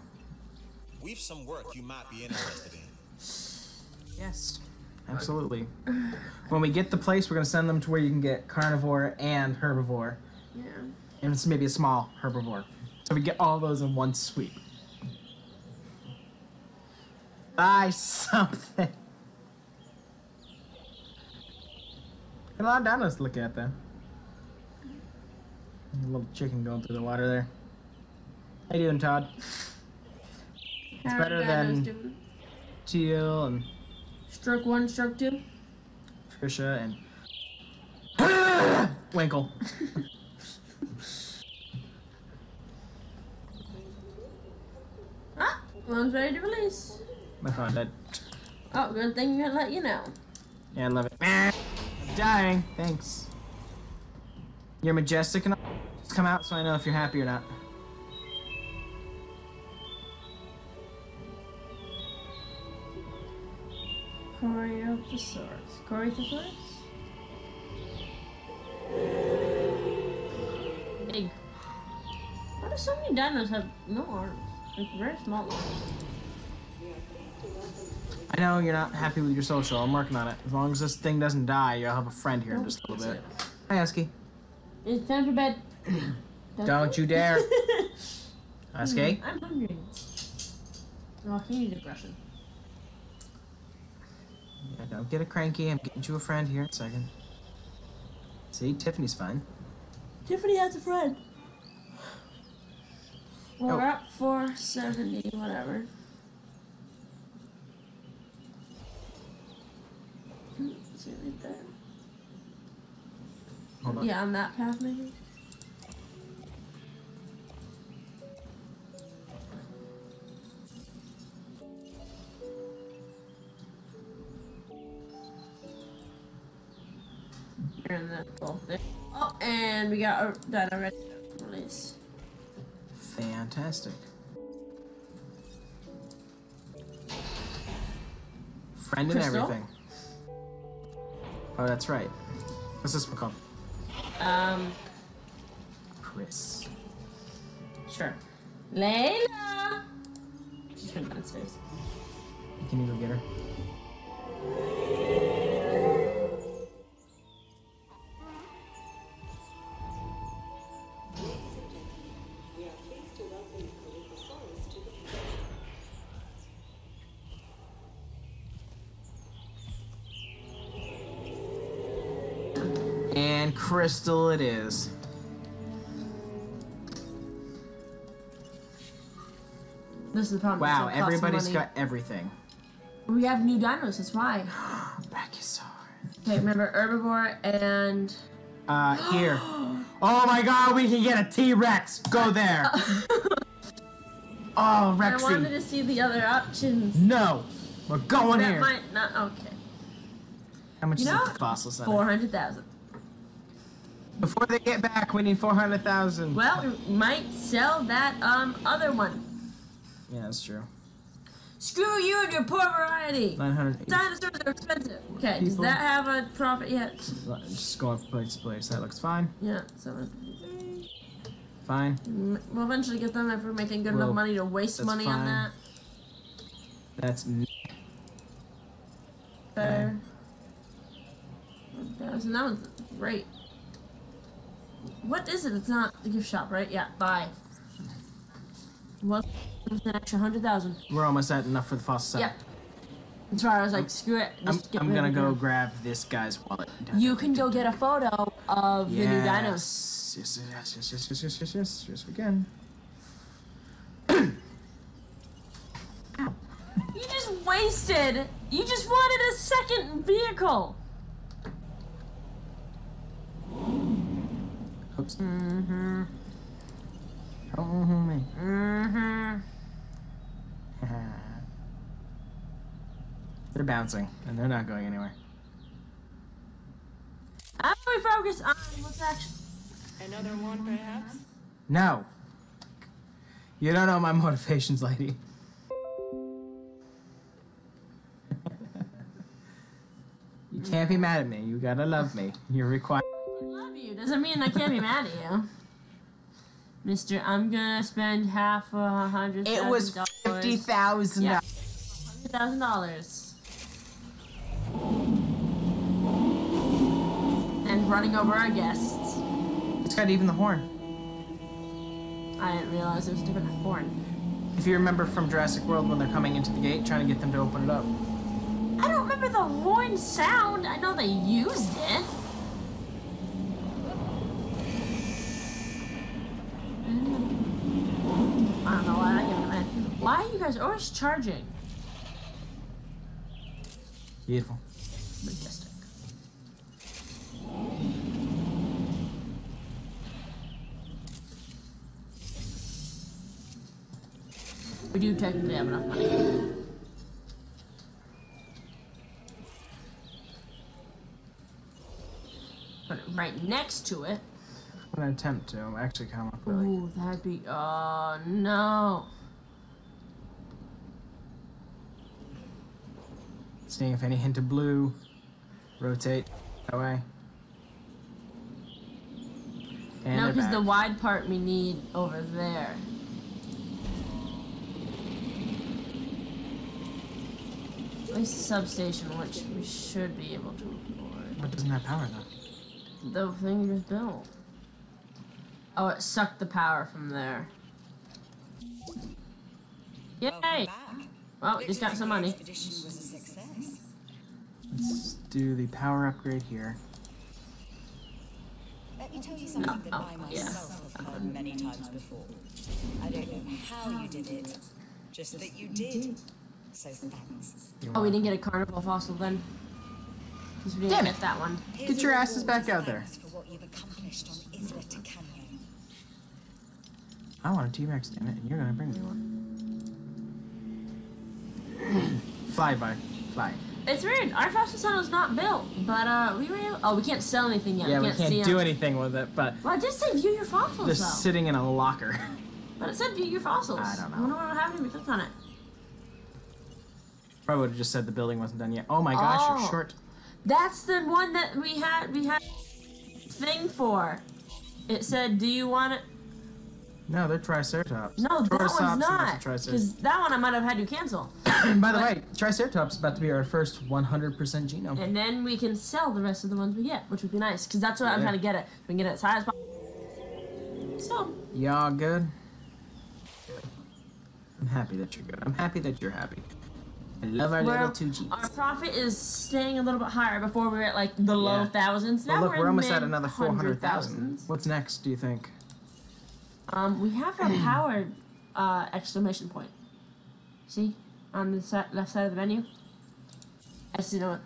We've some work you might be interested in. Yes, absolutely. When we get the place, we're gonna send them to where you can get carnivore and herbivore. Yeah. And it's maybe a small herbivore. So we get all those in one sweep. Buy something. Got a lot of dinos to look at though. A little chicken going through the water there. How you doing, Todd? It's How better than Teal and Stroke One, Stroke Two, Trisha and Winkle. Ah, one's ready to release. My phone dead. Oh, good thing I let you know. Yeah, I love it. I'm dying. Thanks. You're majestic enough. Just come out so I know if you're happy or not. Carnotaurus. Carnotaurus? Big. Why do so many dinos have no arms? Like, very small arms. I know you're not happy with your social. I'm working on it. As long as this thing doesn't die, you'll have a friend here Don't in just a little bit. It. Hi, Husky. It's time for bed. Don't, Don't you dare. Husky? I'm hungry. Oh, he needs a brushing. Yeah, don't get a cranky. I'm getting you a friend here in a second. See, Tiffany's fine. Tiffany has a friend. We're oh. at four seventy, whatever. See right there? Hold on. Yeah, on that path, maybe? And that whole thing. Oh, and we got that already. Release. Fantastic. Friend and everything. Oh, that's right. What's this one called? Um. Chris. Sure. Layla! She's been downstairs. Can you go get her? Crystal it is. This is the problem. Wow, everybody's got everything. We have new dinos, that's why. Brachiosaurus. Okay, remember herbivore and... Uh, here. Oh my god, we can get a T-Rex! Go there! Oh, Rexy. I wanted to see the other options. No! We're going that here! That might not... Okay. How much you is know, the fossil center? four hundred thousand. Before they get back, we need four hundred thousand. Well, we might sell that um other one. Yeah, that's true. Screw you and your poor variety. nine hundred. Dinosaurs are expensive. Okay, people. Does that have a profit yet? Just going from place to place. That looks fine. Yeah, so fine. We'll eventually get them if we're making good well, enough money to waste money fine. on that. That's fair. one thousand. That one's great. What is it? It's not the gift shop, right? Yeah, buy. What? An extra hundred thousand. We're almost at enough for the fossil set. Yeah. That's why I was like, I'm, screw it. Just I'm, get I'm gonna go it. grab this guy's wallet. You can go get a photo of yes. the new dinos. Yes, yes, yes, yes, yes, yes, yes, yes, yes, we can. You just wasted. You just wanted a second vehicle. Oops. Mm-hmm. Oh, me. Mm-hmm. They're bouncing, and they're not going anywhere. How do we focus on what's action? Another one, perhaps? No. You don't know my motivations, lady. You can't be mad at me. You gotta love me. You're required. Doesn't mean I can't be mad at you, Mister. I'm gonna spend half a hundred. It was fifty thousand. Yeah, hundred thousand dollars. And running over our guests. It's got even the horn. I didn't realize it was a different horn. If you remember from Jurassic World, when they're coming into the gate, trying to get them to open it up. I don't remember the horn sound. I know they used it. I don't know why I can't imagine. Why are you guys always charging? Beautiful. Majestic. We do technically have enough money. Put it right next to it. I'm gonna attempt to. I'm actually kind of really. Ooh, that'd be. Oh no! Seeing if any hint of blue. Rotate that way. And no, because the wide part we need over there. At least the substation, which we should be able to afford. But doesn't have power though. The thing was built. Oh, it sucked the power from there. Yay! Well, we just got some money. Was a success. Let's do the power upgrade here. Let me tell you something that I myself have heard many times before. I don't know how you did it, just that you did. So thanks. Oh, we didn't get a carnival fossil then. Damn it, that one. Get your asses back out there. For what you've accomplished on Isla Tecanyo. I want a T-Rex, damn it, and you're gonna bring me one. Fly, bud. Fly. It's weird. Our fossil tunnel is not built, but uh, we were able. Oh, we can't sell anything yet. Yeah, we can't, we can't do them. anything with it, but. Well, I just said view your fossils. Just though. sitting in a locker. But it said view your fossils. I don't know. I wonder what would happen if we clicked on it. Probably would have just said the building wasn't done yet. Oh my gosh, oh. You're short. That's the one that we had we had thing for. It said, do you want it? No, they're Triceratops. No, that Tortops one's not. Because that one I might have had to cancel. And by the but, way, Triceratops is about to be our first one hundred percent genome. And then we can sell the rest of the ones we get, which would be nice. Because that's what yeah. I'm trying to get it. We can get it as high as possible. So. Y'all good? I'm happy that you're good. I'm happy that you're happy. I love our we're, little two Gs. Our profit is staying a little bit higher. Before we were at like the low yeah. thousands. Now well, look, we're, we're almost at another four hundred thousand. What's next, do you think? Um, we have a powered uh, exclamation point. See? On the si left side of the menu. I see the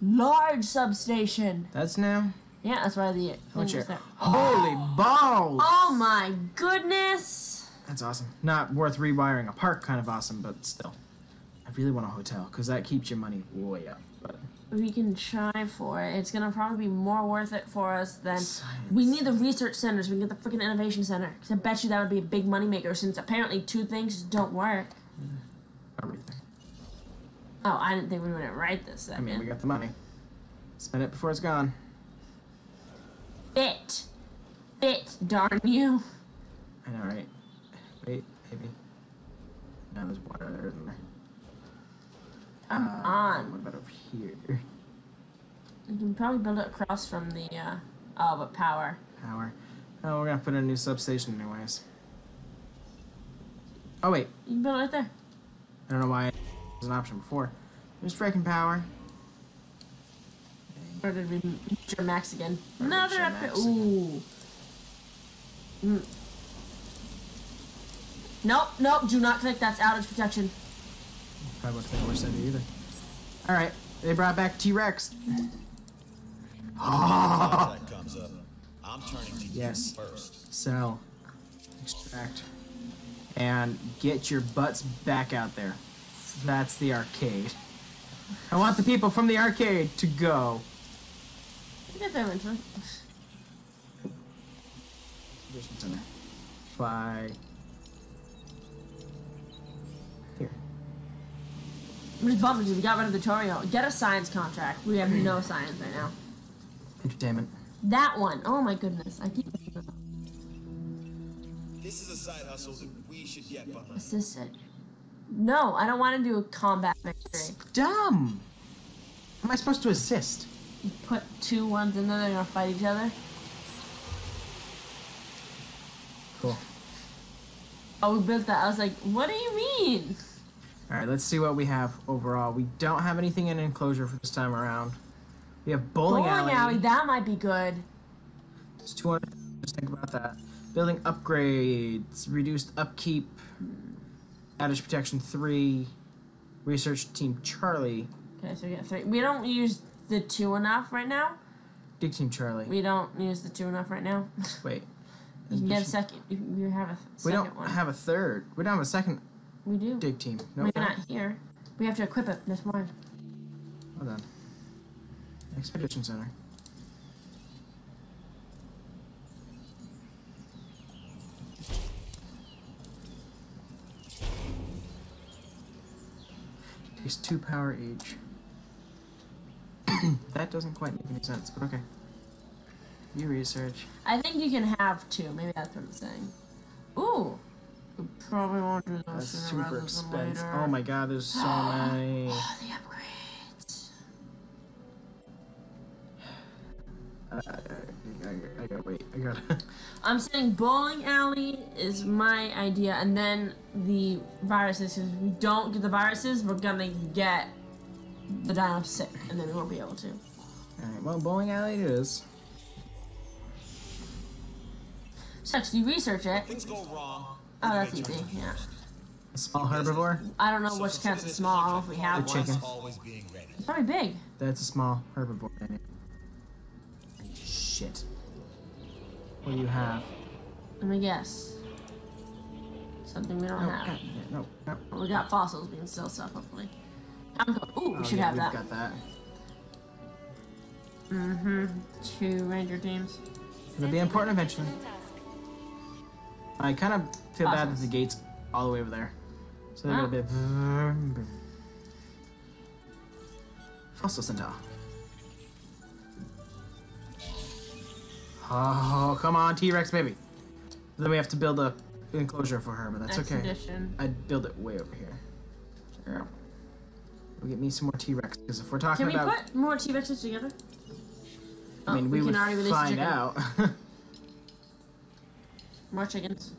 large substation. That's new? Yeah, that's why the what's your holy balls! Oh my goodness! That's awesome. Not worth rewiring a park kind of awesome, but still. I really want a hotel, because that keeps your money way up. But we can try for it. It's gonna probably be more worth it for us than science. We need the research centers. We can get the freaking innovation center. Cause I bet you that would be a big moneymaker since apparently two things don't work. Everything. Oh, I didn't think we were gonna write this second. I mean, we got the money. Spend it before it's gone. Bit, bit, darn you. I know, right? Wait, baby. Now there's water there, isn't there? Come uh, on. What about over here? You can probably build it across from the, uh, oh, but power. Power. Oh, we're gonna put in a new substation anyways. Oh, wait. You can build it right there. I don't know why it was an option before. There's freaking power. Or did we reach our max again? Or Another upgrade. Ooh. Mm. Nope, nope, do not click. That's outage protection. Probably wouldn't think I wish I did either. Alright, they brought back T-Rex. Oh. I'm turning to yes. First. Sell. Extract. And get your butts back out there. That's the arcade. I want the people from the arcade to go. Get that one. Fly. We got rid of the Torio. Get a science contract. We have no science right now. Entertainment. That one. Oh my goodness. I keep thinking about that. This is a side hustle that we should get behind. Assisted. No, I don't want to do a combat victory. It's dumb. How am I supposed to assist? You put two ones in there, they're going to fight each other. Cool. Oh, we built that. I was like, what do you mean? Alright, let's see what we have overall. We don't have anything in enclosure for this time around. We have bowling, bowling alley. alley. That might be good. It's two hundred. Just think about that. Building upgrades. Reduced upkeep. Outage protection three. Research team Charlie. Okay, so we got three. We don't use the two enough right now. Dig team Charlie. We don't use the two enough right now. Wait. You can get a second. You have a second we don't one. have a third. We don't have a second. We do. Dig team. No, We're not here. We have to equip it this morning. Well done. Expedition Center. Takes two power each. That doesn't quite make any sense, but okay. You research. I think you can have two. Maybe that's what I'm saying. Ooh. We probably won't do those. That's super expensive. Oh my god, there's so many. Oh, the upgrades. Uh, I, I, I gotta wait. I gotta. I'm saying bowling alley is my idea, and then the viruses. If we don't get the viruses, we're gonna get the dino's sick, and then we won't be able to. Alright, well, bowling alley it is. Sucks, you research it. Things go wrong. Oh, that's easy, yeah. A small herbivore? I don't know which counts as small, if we have one. Chicken. It's probably big. That's a small herbivore. Shit. What do you have? Let me guess. Something we don't no, have. God, yeah, no, no. Well, we got fossils, we can still stuff, hopefully. I'm going, ooh, we oh, should yeah, have that. Got that. Mm-hmm. Two ranger teams. It'll be important eventually. I kind of feel fossils. Bad that the gate's all the way over there. So they're ah. going to be... Fossil Centaur. Oh, come on, T-Rex, baby. Then we have to build a enclosure for her, but that's Expedition. okay. I'd build it way over here. Sure. We'll get me some more T-Rex, because if we're talking about... Can we about... put more T-Rexes together? I mean, oh, we, we would find out. More chickens.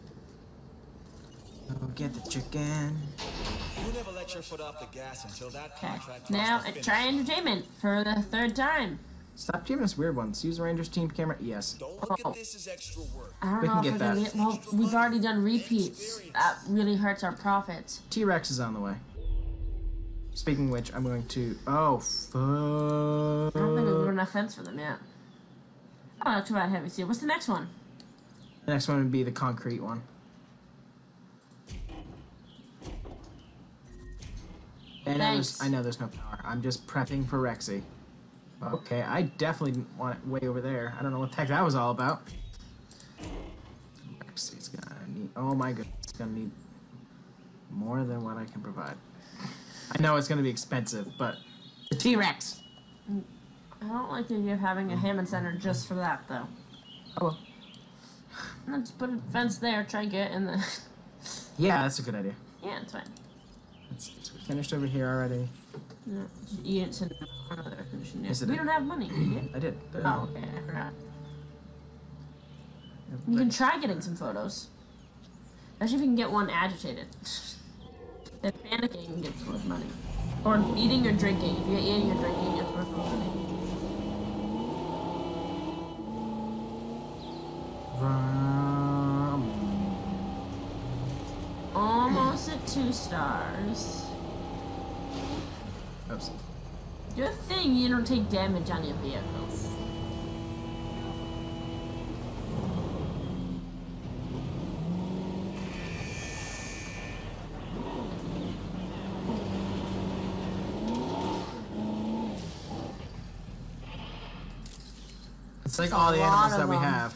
Go get the chicken. You never let your foot off the gas until that contract. Now, try entertainment for the third time. Stop giving us weird ones. Use the Rangers team camera. Yes. Don't look oh. at this as extra work. I don't we know can if get we're that. Get, well, we've already done repeats. That really hurts our profits. T-Rex is on the way. Speaking of which, I'm going to. Oh, fuck. I don't think there's enough fence for them yet. Oh, not too bad, heavy steel. What's the next one? The next one would be the concrete one. And I, was, I know there's no power. I'm just prepping for Rexy. Okay, I definitely didn't want it way over there. I don't know what the heck that was all about. Rexy's gonna need. Oh my goodness, it's gonna need more than what I can provide. I know it's gonna be expensive, but the T-Rex. I don't like the idea of having a Hammond Center just for that, though. Oh well. Let's put a fence there, try and get in the... Yeah, that's a good idea. Yeah, it's fine. It's, it's, we finished over here already. No, eat it to another condition. Yes, we don't have money, idiot. I did. I oh, okay, I forgot. You can try getting some photos. Especially if you can get one agitated. They're panicking and it's worth money. Or eating or drinking. If you're eating or drinking, it's worth money. Almost at two stars. Oops. Good thing you don't take damage on your vehicles. It's like That's all the animals that we them. have.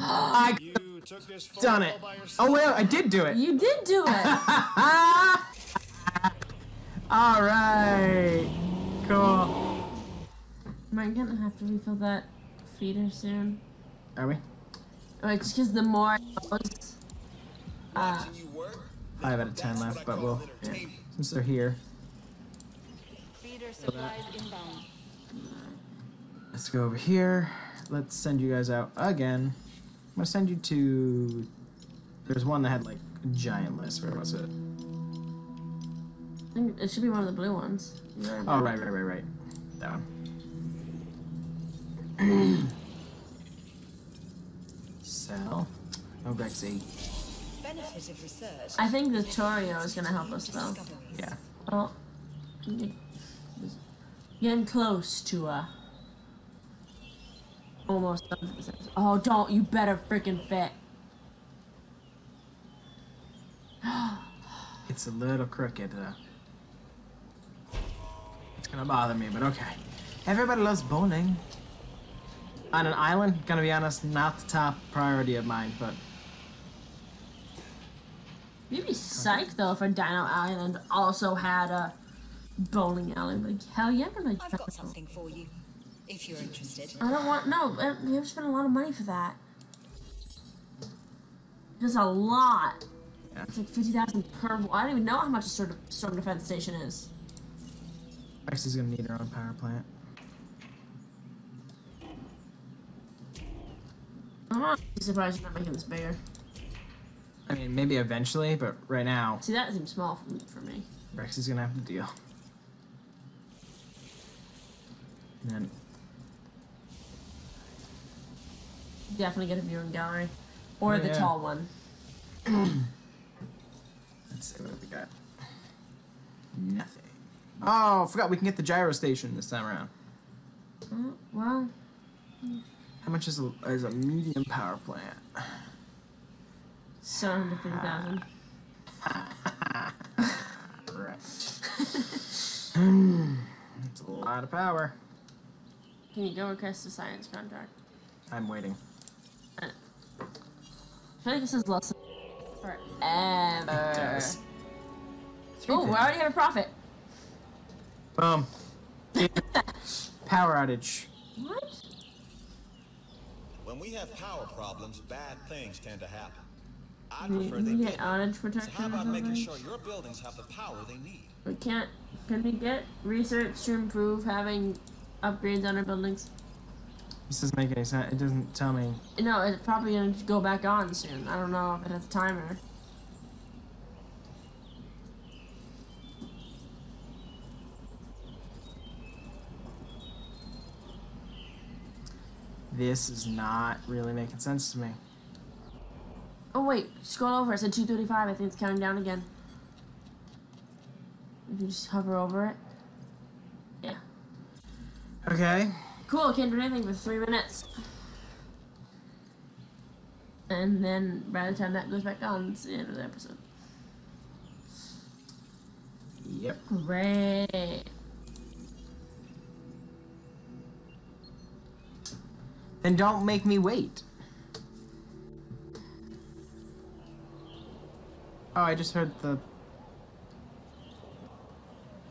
I you took this done it. Oh, well, I did do it. You did do it. All right. Cool. Am I going to have to refill that feeder soon? Are we? Oh, it's because the more... Uh, five out of ten left, but we'll... Yeah. Since they're here. Feeder supplies inbound. Let's go over here. Let's send you guys out again. I'm gonna send you to... There's one that had, like, a giant list. Where was it? I think it should be one of the blue ones. Right oh, right, right, right, right. That one. Sell. No Rexy. Benefit of research. I think the Torio is gonna help us, though. Yeah. Well, getting close to, uh... almost. Oh, don't. You better freaking fit. It's a little crooked. Uh, it's gonna bother me, but okay. Everybody loves bowling. On an island, gonna be honest, not the top priority of mine, but... You'd be psyched, though, if a Dino Island also had a bowling alley. Like, hell yeah, I'm like, I've got something for you. If you're interested. I don't want... No, we have spent a lot of money for that. There's a lot. Yeah. It's like fifty thousand per... I don't even know how much a storm, storm defense station is. Rexy's gonna need her own power plant. I'm not surprised you're not making this bigger. I mean, maybe eventually, but right now... See, that seems small for me. Rexy's gonna have to deal. And then definitely get a viewing gallery. Or yeah. the tall one. Let's see what we got. Nothing. Oh, forgot we can get the gyro station this time around. Oh, well. How much is a, is a medium power plant? seven hundred fifty thousand. Right. That's a lot of power. Can you go request a science contract? I'm waiting. I feel like this is less forever. It does. Oh, we already have a profit. Um, power outage. What? When we have power problems, bad things tend to happen. I prefer they get outage protection. So how about making sure your buildings have the power they need? We can't. Can we get research to improve having upgrades on our buildings? This doesn't make any sense. It doesn't tell me. No, it's probably gonna go back on soon. I don't know if it has a timer. This is not really making sense to me. Oh wait, scroll over. It said two thirty-five. I think it's counting down again. You can just hover over it. Yeah. Okay. Cool, can't do anything for three minutes. And then by the time that goes back on, it's the end of the episode. Yep. Great. Then don't make me wait. Oh, I just heard the...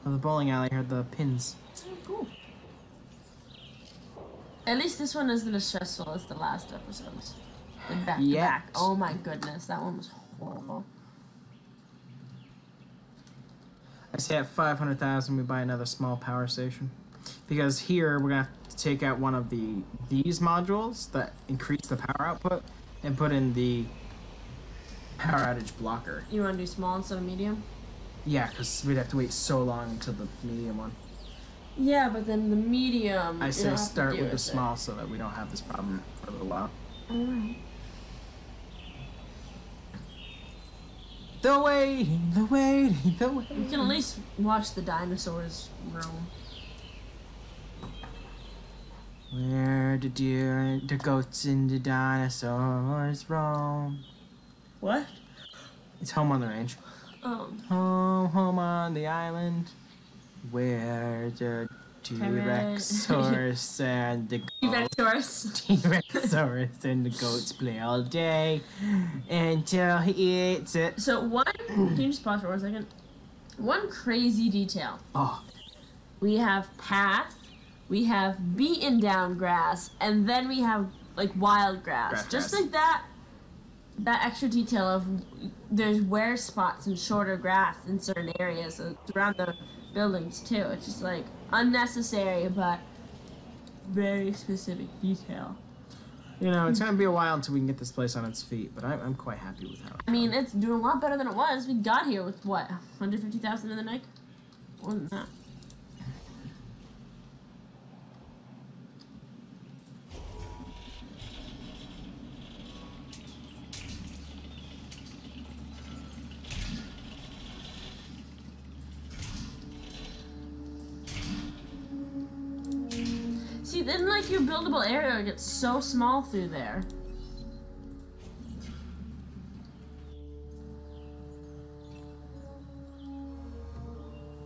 Oh, the bowling alley heard the pins. Oh, cool. At least this one isn't as stressful as the last episodes. And back to back. Oh my goodness, that one was horrible. I say at five hundred thousand we buy another small power station. Because here we're going to have to take out one of the these modules that increase the power output and put in the power outage blocker. You want to do small instead of medium? Yeah, because we'd have to wait so long until the medium one. Yeah, but then the medium... I say start with the small so that we don't have this problem for a little while. Alright. The waiting, the waiting, the waiting. We can at least watch the dinosaurs roam. Where the deer, the goats and the dinosaurs roam. What? It's Home on the Range. Oh. Home, home on the island. Where the T-Rexaurus and the T-Rexaurus T-Rexaurus and the goats play all day until he eats it. So one, can you just pause for one second? One crazy detail. Oh. We have path, we have beaten down grass, and then we have like wild grass. grass just grass. Like that. That extra detail of there's wear spots and shorter grass in certain areas around the buildings too. It's just like unnecessary but very specific detail. You know, it's gonna be a while until we can get this place on its feet, but I'm, I'm quite happy with how. I mean, it's doing a lot better than it was. We got here with what, one hundred fifty thousand in the nick? More than that. Then, like, your buildable area gets so small through there.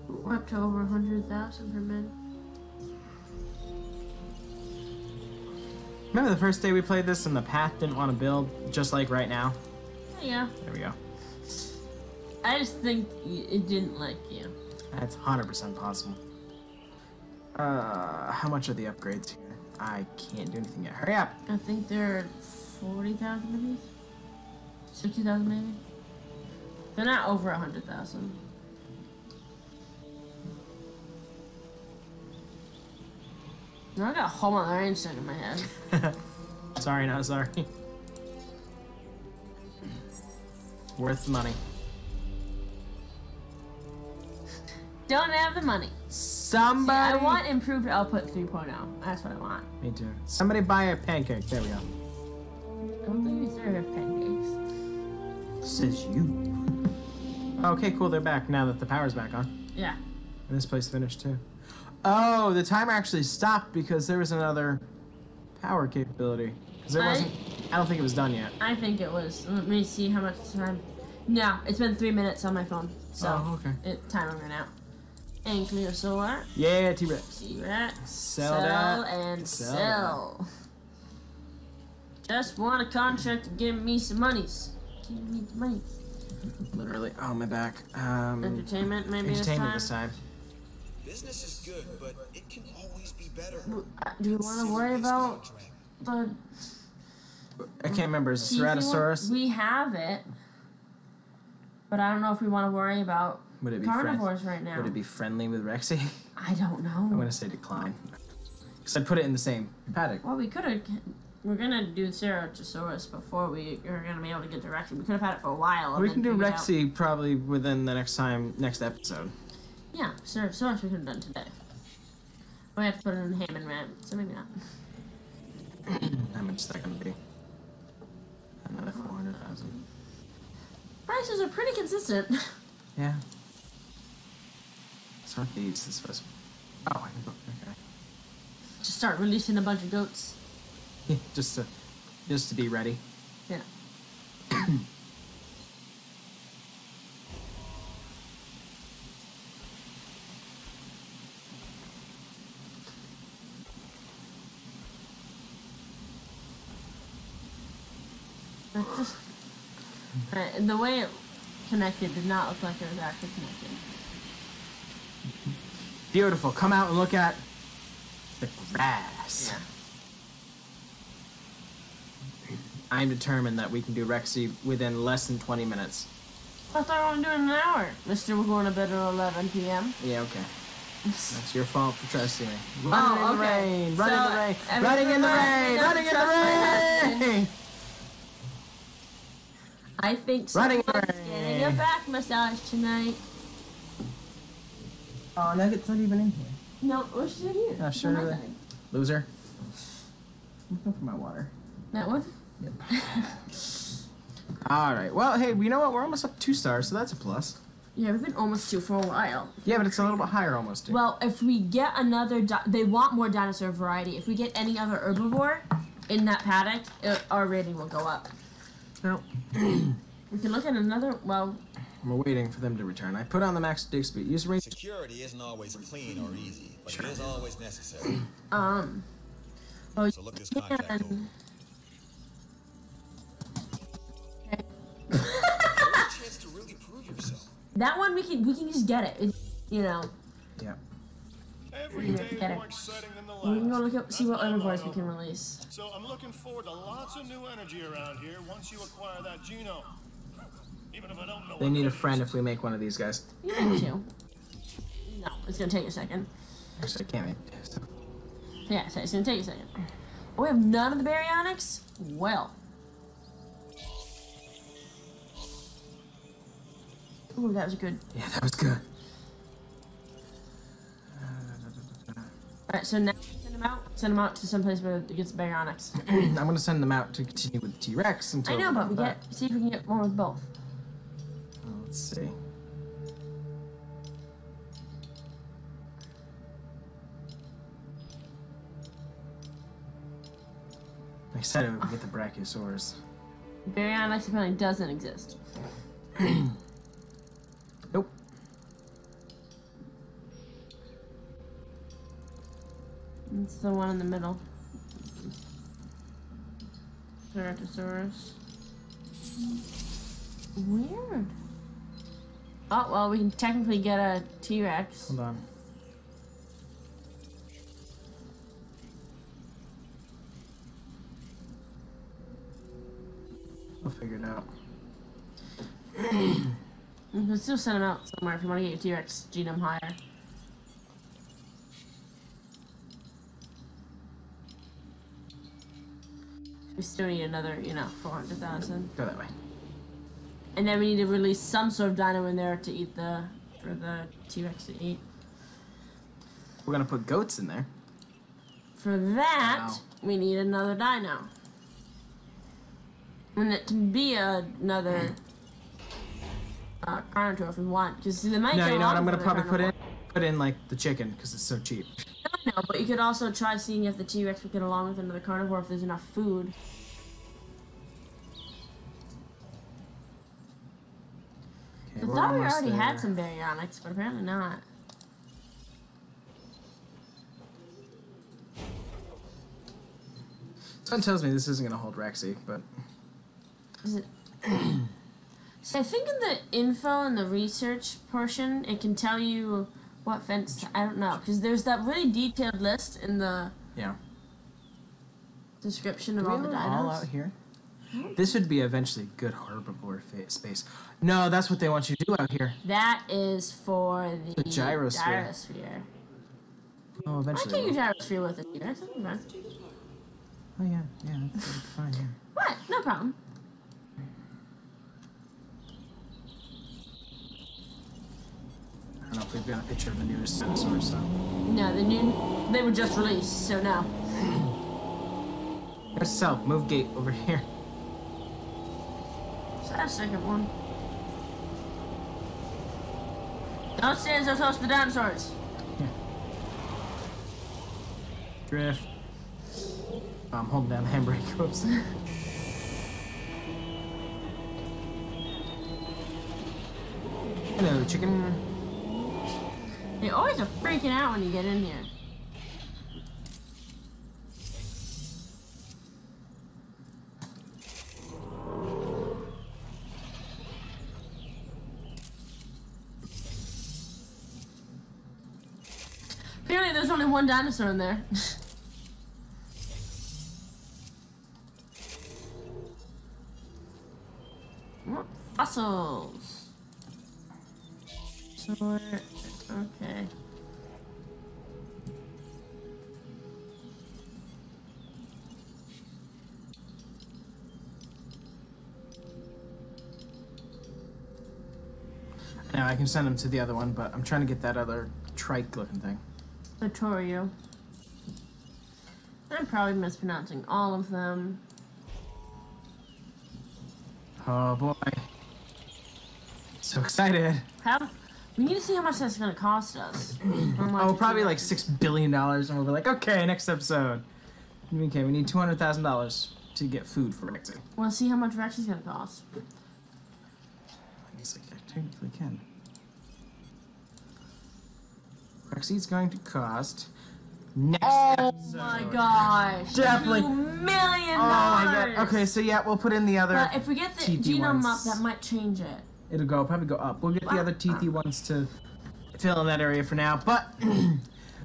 We're up to over one hundred thousand per minute. Remember the first day we played this and the path didn't want to build, just like right now? Yeah. There we go. I just think it didn't like you. That's one hundred percent possible. Uh, how much are the upgrades here? I can't do anything yet. Hurry up! I think they're forty thousand of these. sixty thousand maybe? They're not over one hundred thousand. Now I got a whole lot of range stuck in my head. Sorry, not sorry. Worth the money. Don't have the money. Somebody. See, I want improved output three point oh. That's what I want. Me too. Somebody buy a pancake. There we go. I don't think we serve pancakes. Says you. Okay, cool. They're back now that the power's back on. Yeah. And this place finished too. Oh, the timer actually stopped because there was another power capability. Because there I, wasn't. I don't think it was done yet. I think it was. Let me see how much time. No, it's been three minutes on my phone. So oh, okay. It timer ran out. Ankylosaur. Yeah, T-Rex. T-Rex. Sell, sell and sell. sell. Just want a contract to give me some monies. Give me the monies. Literally. Oh, my back. Um, entertainment, maybe entertainment this time. This time. Business is good, but it can always be better. Do you want to worry about the? I can't remember. Is it Ceratosaurus? We have it, but I don't know if we want to worry about. Would it be carnivores right now? Would it be friendly with Rexy? I don't know. I'm gonna say decline, because I put it in the same paddock. Well, we could have. We're gonna do Ceratosaurus before we are gonna be able to get to Rexy. We could have had it for a while. We can do Rexy probably within the next time, next episode. Yeah, Ceratosaurus we could have done today. We have to put it in Hammond Rat, so maybe not. How much is that gonna be? Another four hundred thousand. Prices are pretty consistent. Yeah. Start these. This was. Oh, I can book. Okay. Just start releasing a bunch of goats. Just to, just to be ready. Yeah. That's just, right, the way it connected did not look like it was actually connected. Beautiful. Come out and look at the grass. Yeah. I'm determined that we can do Rexy within less than twenty minutes. I thought I was doing an hour. Mister, we're going to bed at eleven p m Yeah, okay. That's your fault for trusting me. Running oh, in okay. the rain, running so, in the rain, I mean, running in the rain, running in the rain! I think someone's getting a back massage tonight. Oh, Nugget's not even in here. No, oh, she's in here. Oh, sure. Really. Loser. I'm looking for my water. That one? Yep. All right. Well, hey, you know what? We're almost up two stars, so that's a plus. Yeah, we've been almost two for a while. Yeah, but it's a little bit higher almost two. Well, if we get another... They want more dinosaur variety. If we get any other herbivore in that paddock, it, our rating will go up. No. We can look at another... Well... We're waiting for them to return. I put on the max dig speed. Use range... Security isn't always clean or easy, but sure. It is always necessary. Um... Oh, so look this contact over. That one we can we can just get it, it's, you know. Yeah. Every day is more exciting than the last. We can go look up, see what herbivores we can release. So I'm looking forward to lots of new energy around here once you acquire that genome. Even if I don't know. They need a friend if we make one of these guys. You make two. No, it's gonna take a second. Actually, I can't make this. Yeah, so it's gonna take a second. Oh, we have none of the Baryonyx? Well. Ooh, that was good. Yeah, that was good. Alright, so now send them out. Send them out to some place where it gets Baryonyx. I'm going to send them out to continue with the T-Rex until... I know, but we get... See if we can get one with both. Let's see. I'm excited if we get the Brachiosaurus. Baryonyx apparently doesn't exist. Nope. It's the one in the middle. Ceratosaurus. Weird. Oh, well, we can technically get a T-Rex. Hold on. We'll figure it out. You can still send them out somewhere if you want to get your T-Rex genome higher. We still need another, you know, four hundred thousand. Go that way. And then we need to release some sort of dino in there to eat the, for the T-Rex to eat. We're gonna put goats in there. For that, wow. we need another dino. And it can be a, another uh, Carnotaur if we want, because they might. No, you know what? I'm gonna probably put in put in like the chicken because it's so cheap. No, no, but you could also try seeing if the T-Rex would get along with another carnivore if there's enough food. Okay, I thought we already there. had some Baryonyx, but apparently not. Someone tells me this isn't gonna hold Rexy, but. Is it? So I think in the info and the research portion, it can tell you what fence. I don't know, because there's that really detailed list in the yeah description of all the dinos. All out here. This would be eventually good harbor space. No, that's what they want you to do out here. That is for the, the gyrosphere. gyrosphere. Oh, eventually. I take your gyrosphere with it. That's fine. Oh yeah, yeah, that's fine. Yeah. What? No problem. I don't know if we've got a picture of the newest Spinosaurus, so. No, the new... They were just released, so no. Yourself, move gate over here. Is that a second one? Don't stand so close to the dinosaurs. Yeah. Drift. Oh, I'm holding down the handbrake. Oops. Hello, chicken. They always are freaking out when you get in here. Apparently there's only one dinosaur in there. Fossils. So okay. Now I can send him to the other one, but I'm trying to get that other trike-looking thing. Vittorio. I'm probably mispronouncing all of them. Oh boy! So excited. How? We need to see how much that's going to cost us. Oh, probably like six billion dollars, and we'll be like, okay, next episode. Okay, we need two hundred thousand dollars to get food for Rexy. We'll see how much Rexy's going to cost. I guess I technically can. Rexy's going to cost... Next oh episode. My gosh! Definitely two million dollars! Oh my god. Okay, so yeah, we'll put in the other But if we get the T V genome ones. Up, that might change it. It'll go, probably go up. We'll get the other T T ones to fill in that area for now. But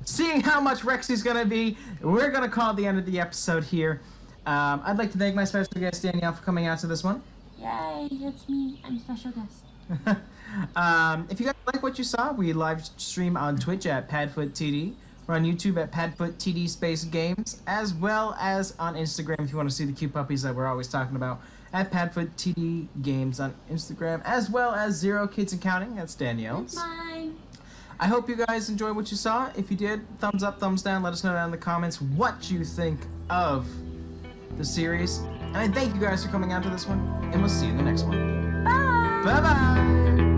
seeing how much Rexy's going to be, we're going to call it the end of the episode here. Um, I'd like to thank my special guest, Danielle, for coming out to this one. Yay, it's me. I'm a special guest. um, if you guys like what you saw, we live stream on Twitch at PadfootTD. We're on YouTube at PadfootTD Space Games, as well as on Instagram if you want to see the cute puppies that we're always talking about. At PadfootTD Games on Instagram, as well as Zero Kids and Counting. That's Danielle's. That's mine. I hope you guys enjoyed what you saw. If you did, thumbs up, thumbs down. Let us know down in the comments what you think of the series. And I thank you guys for coming out to this one, and we'll see you in the next one. Bye. Bye-bye.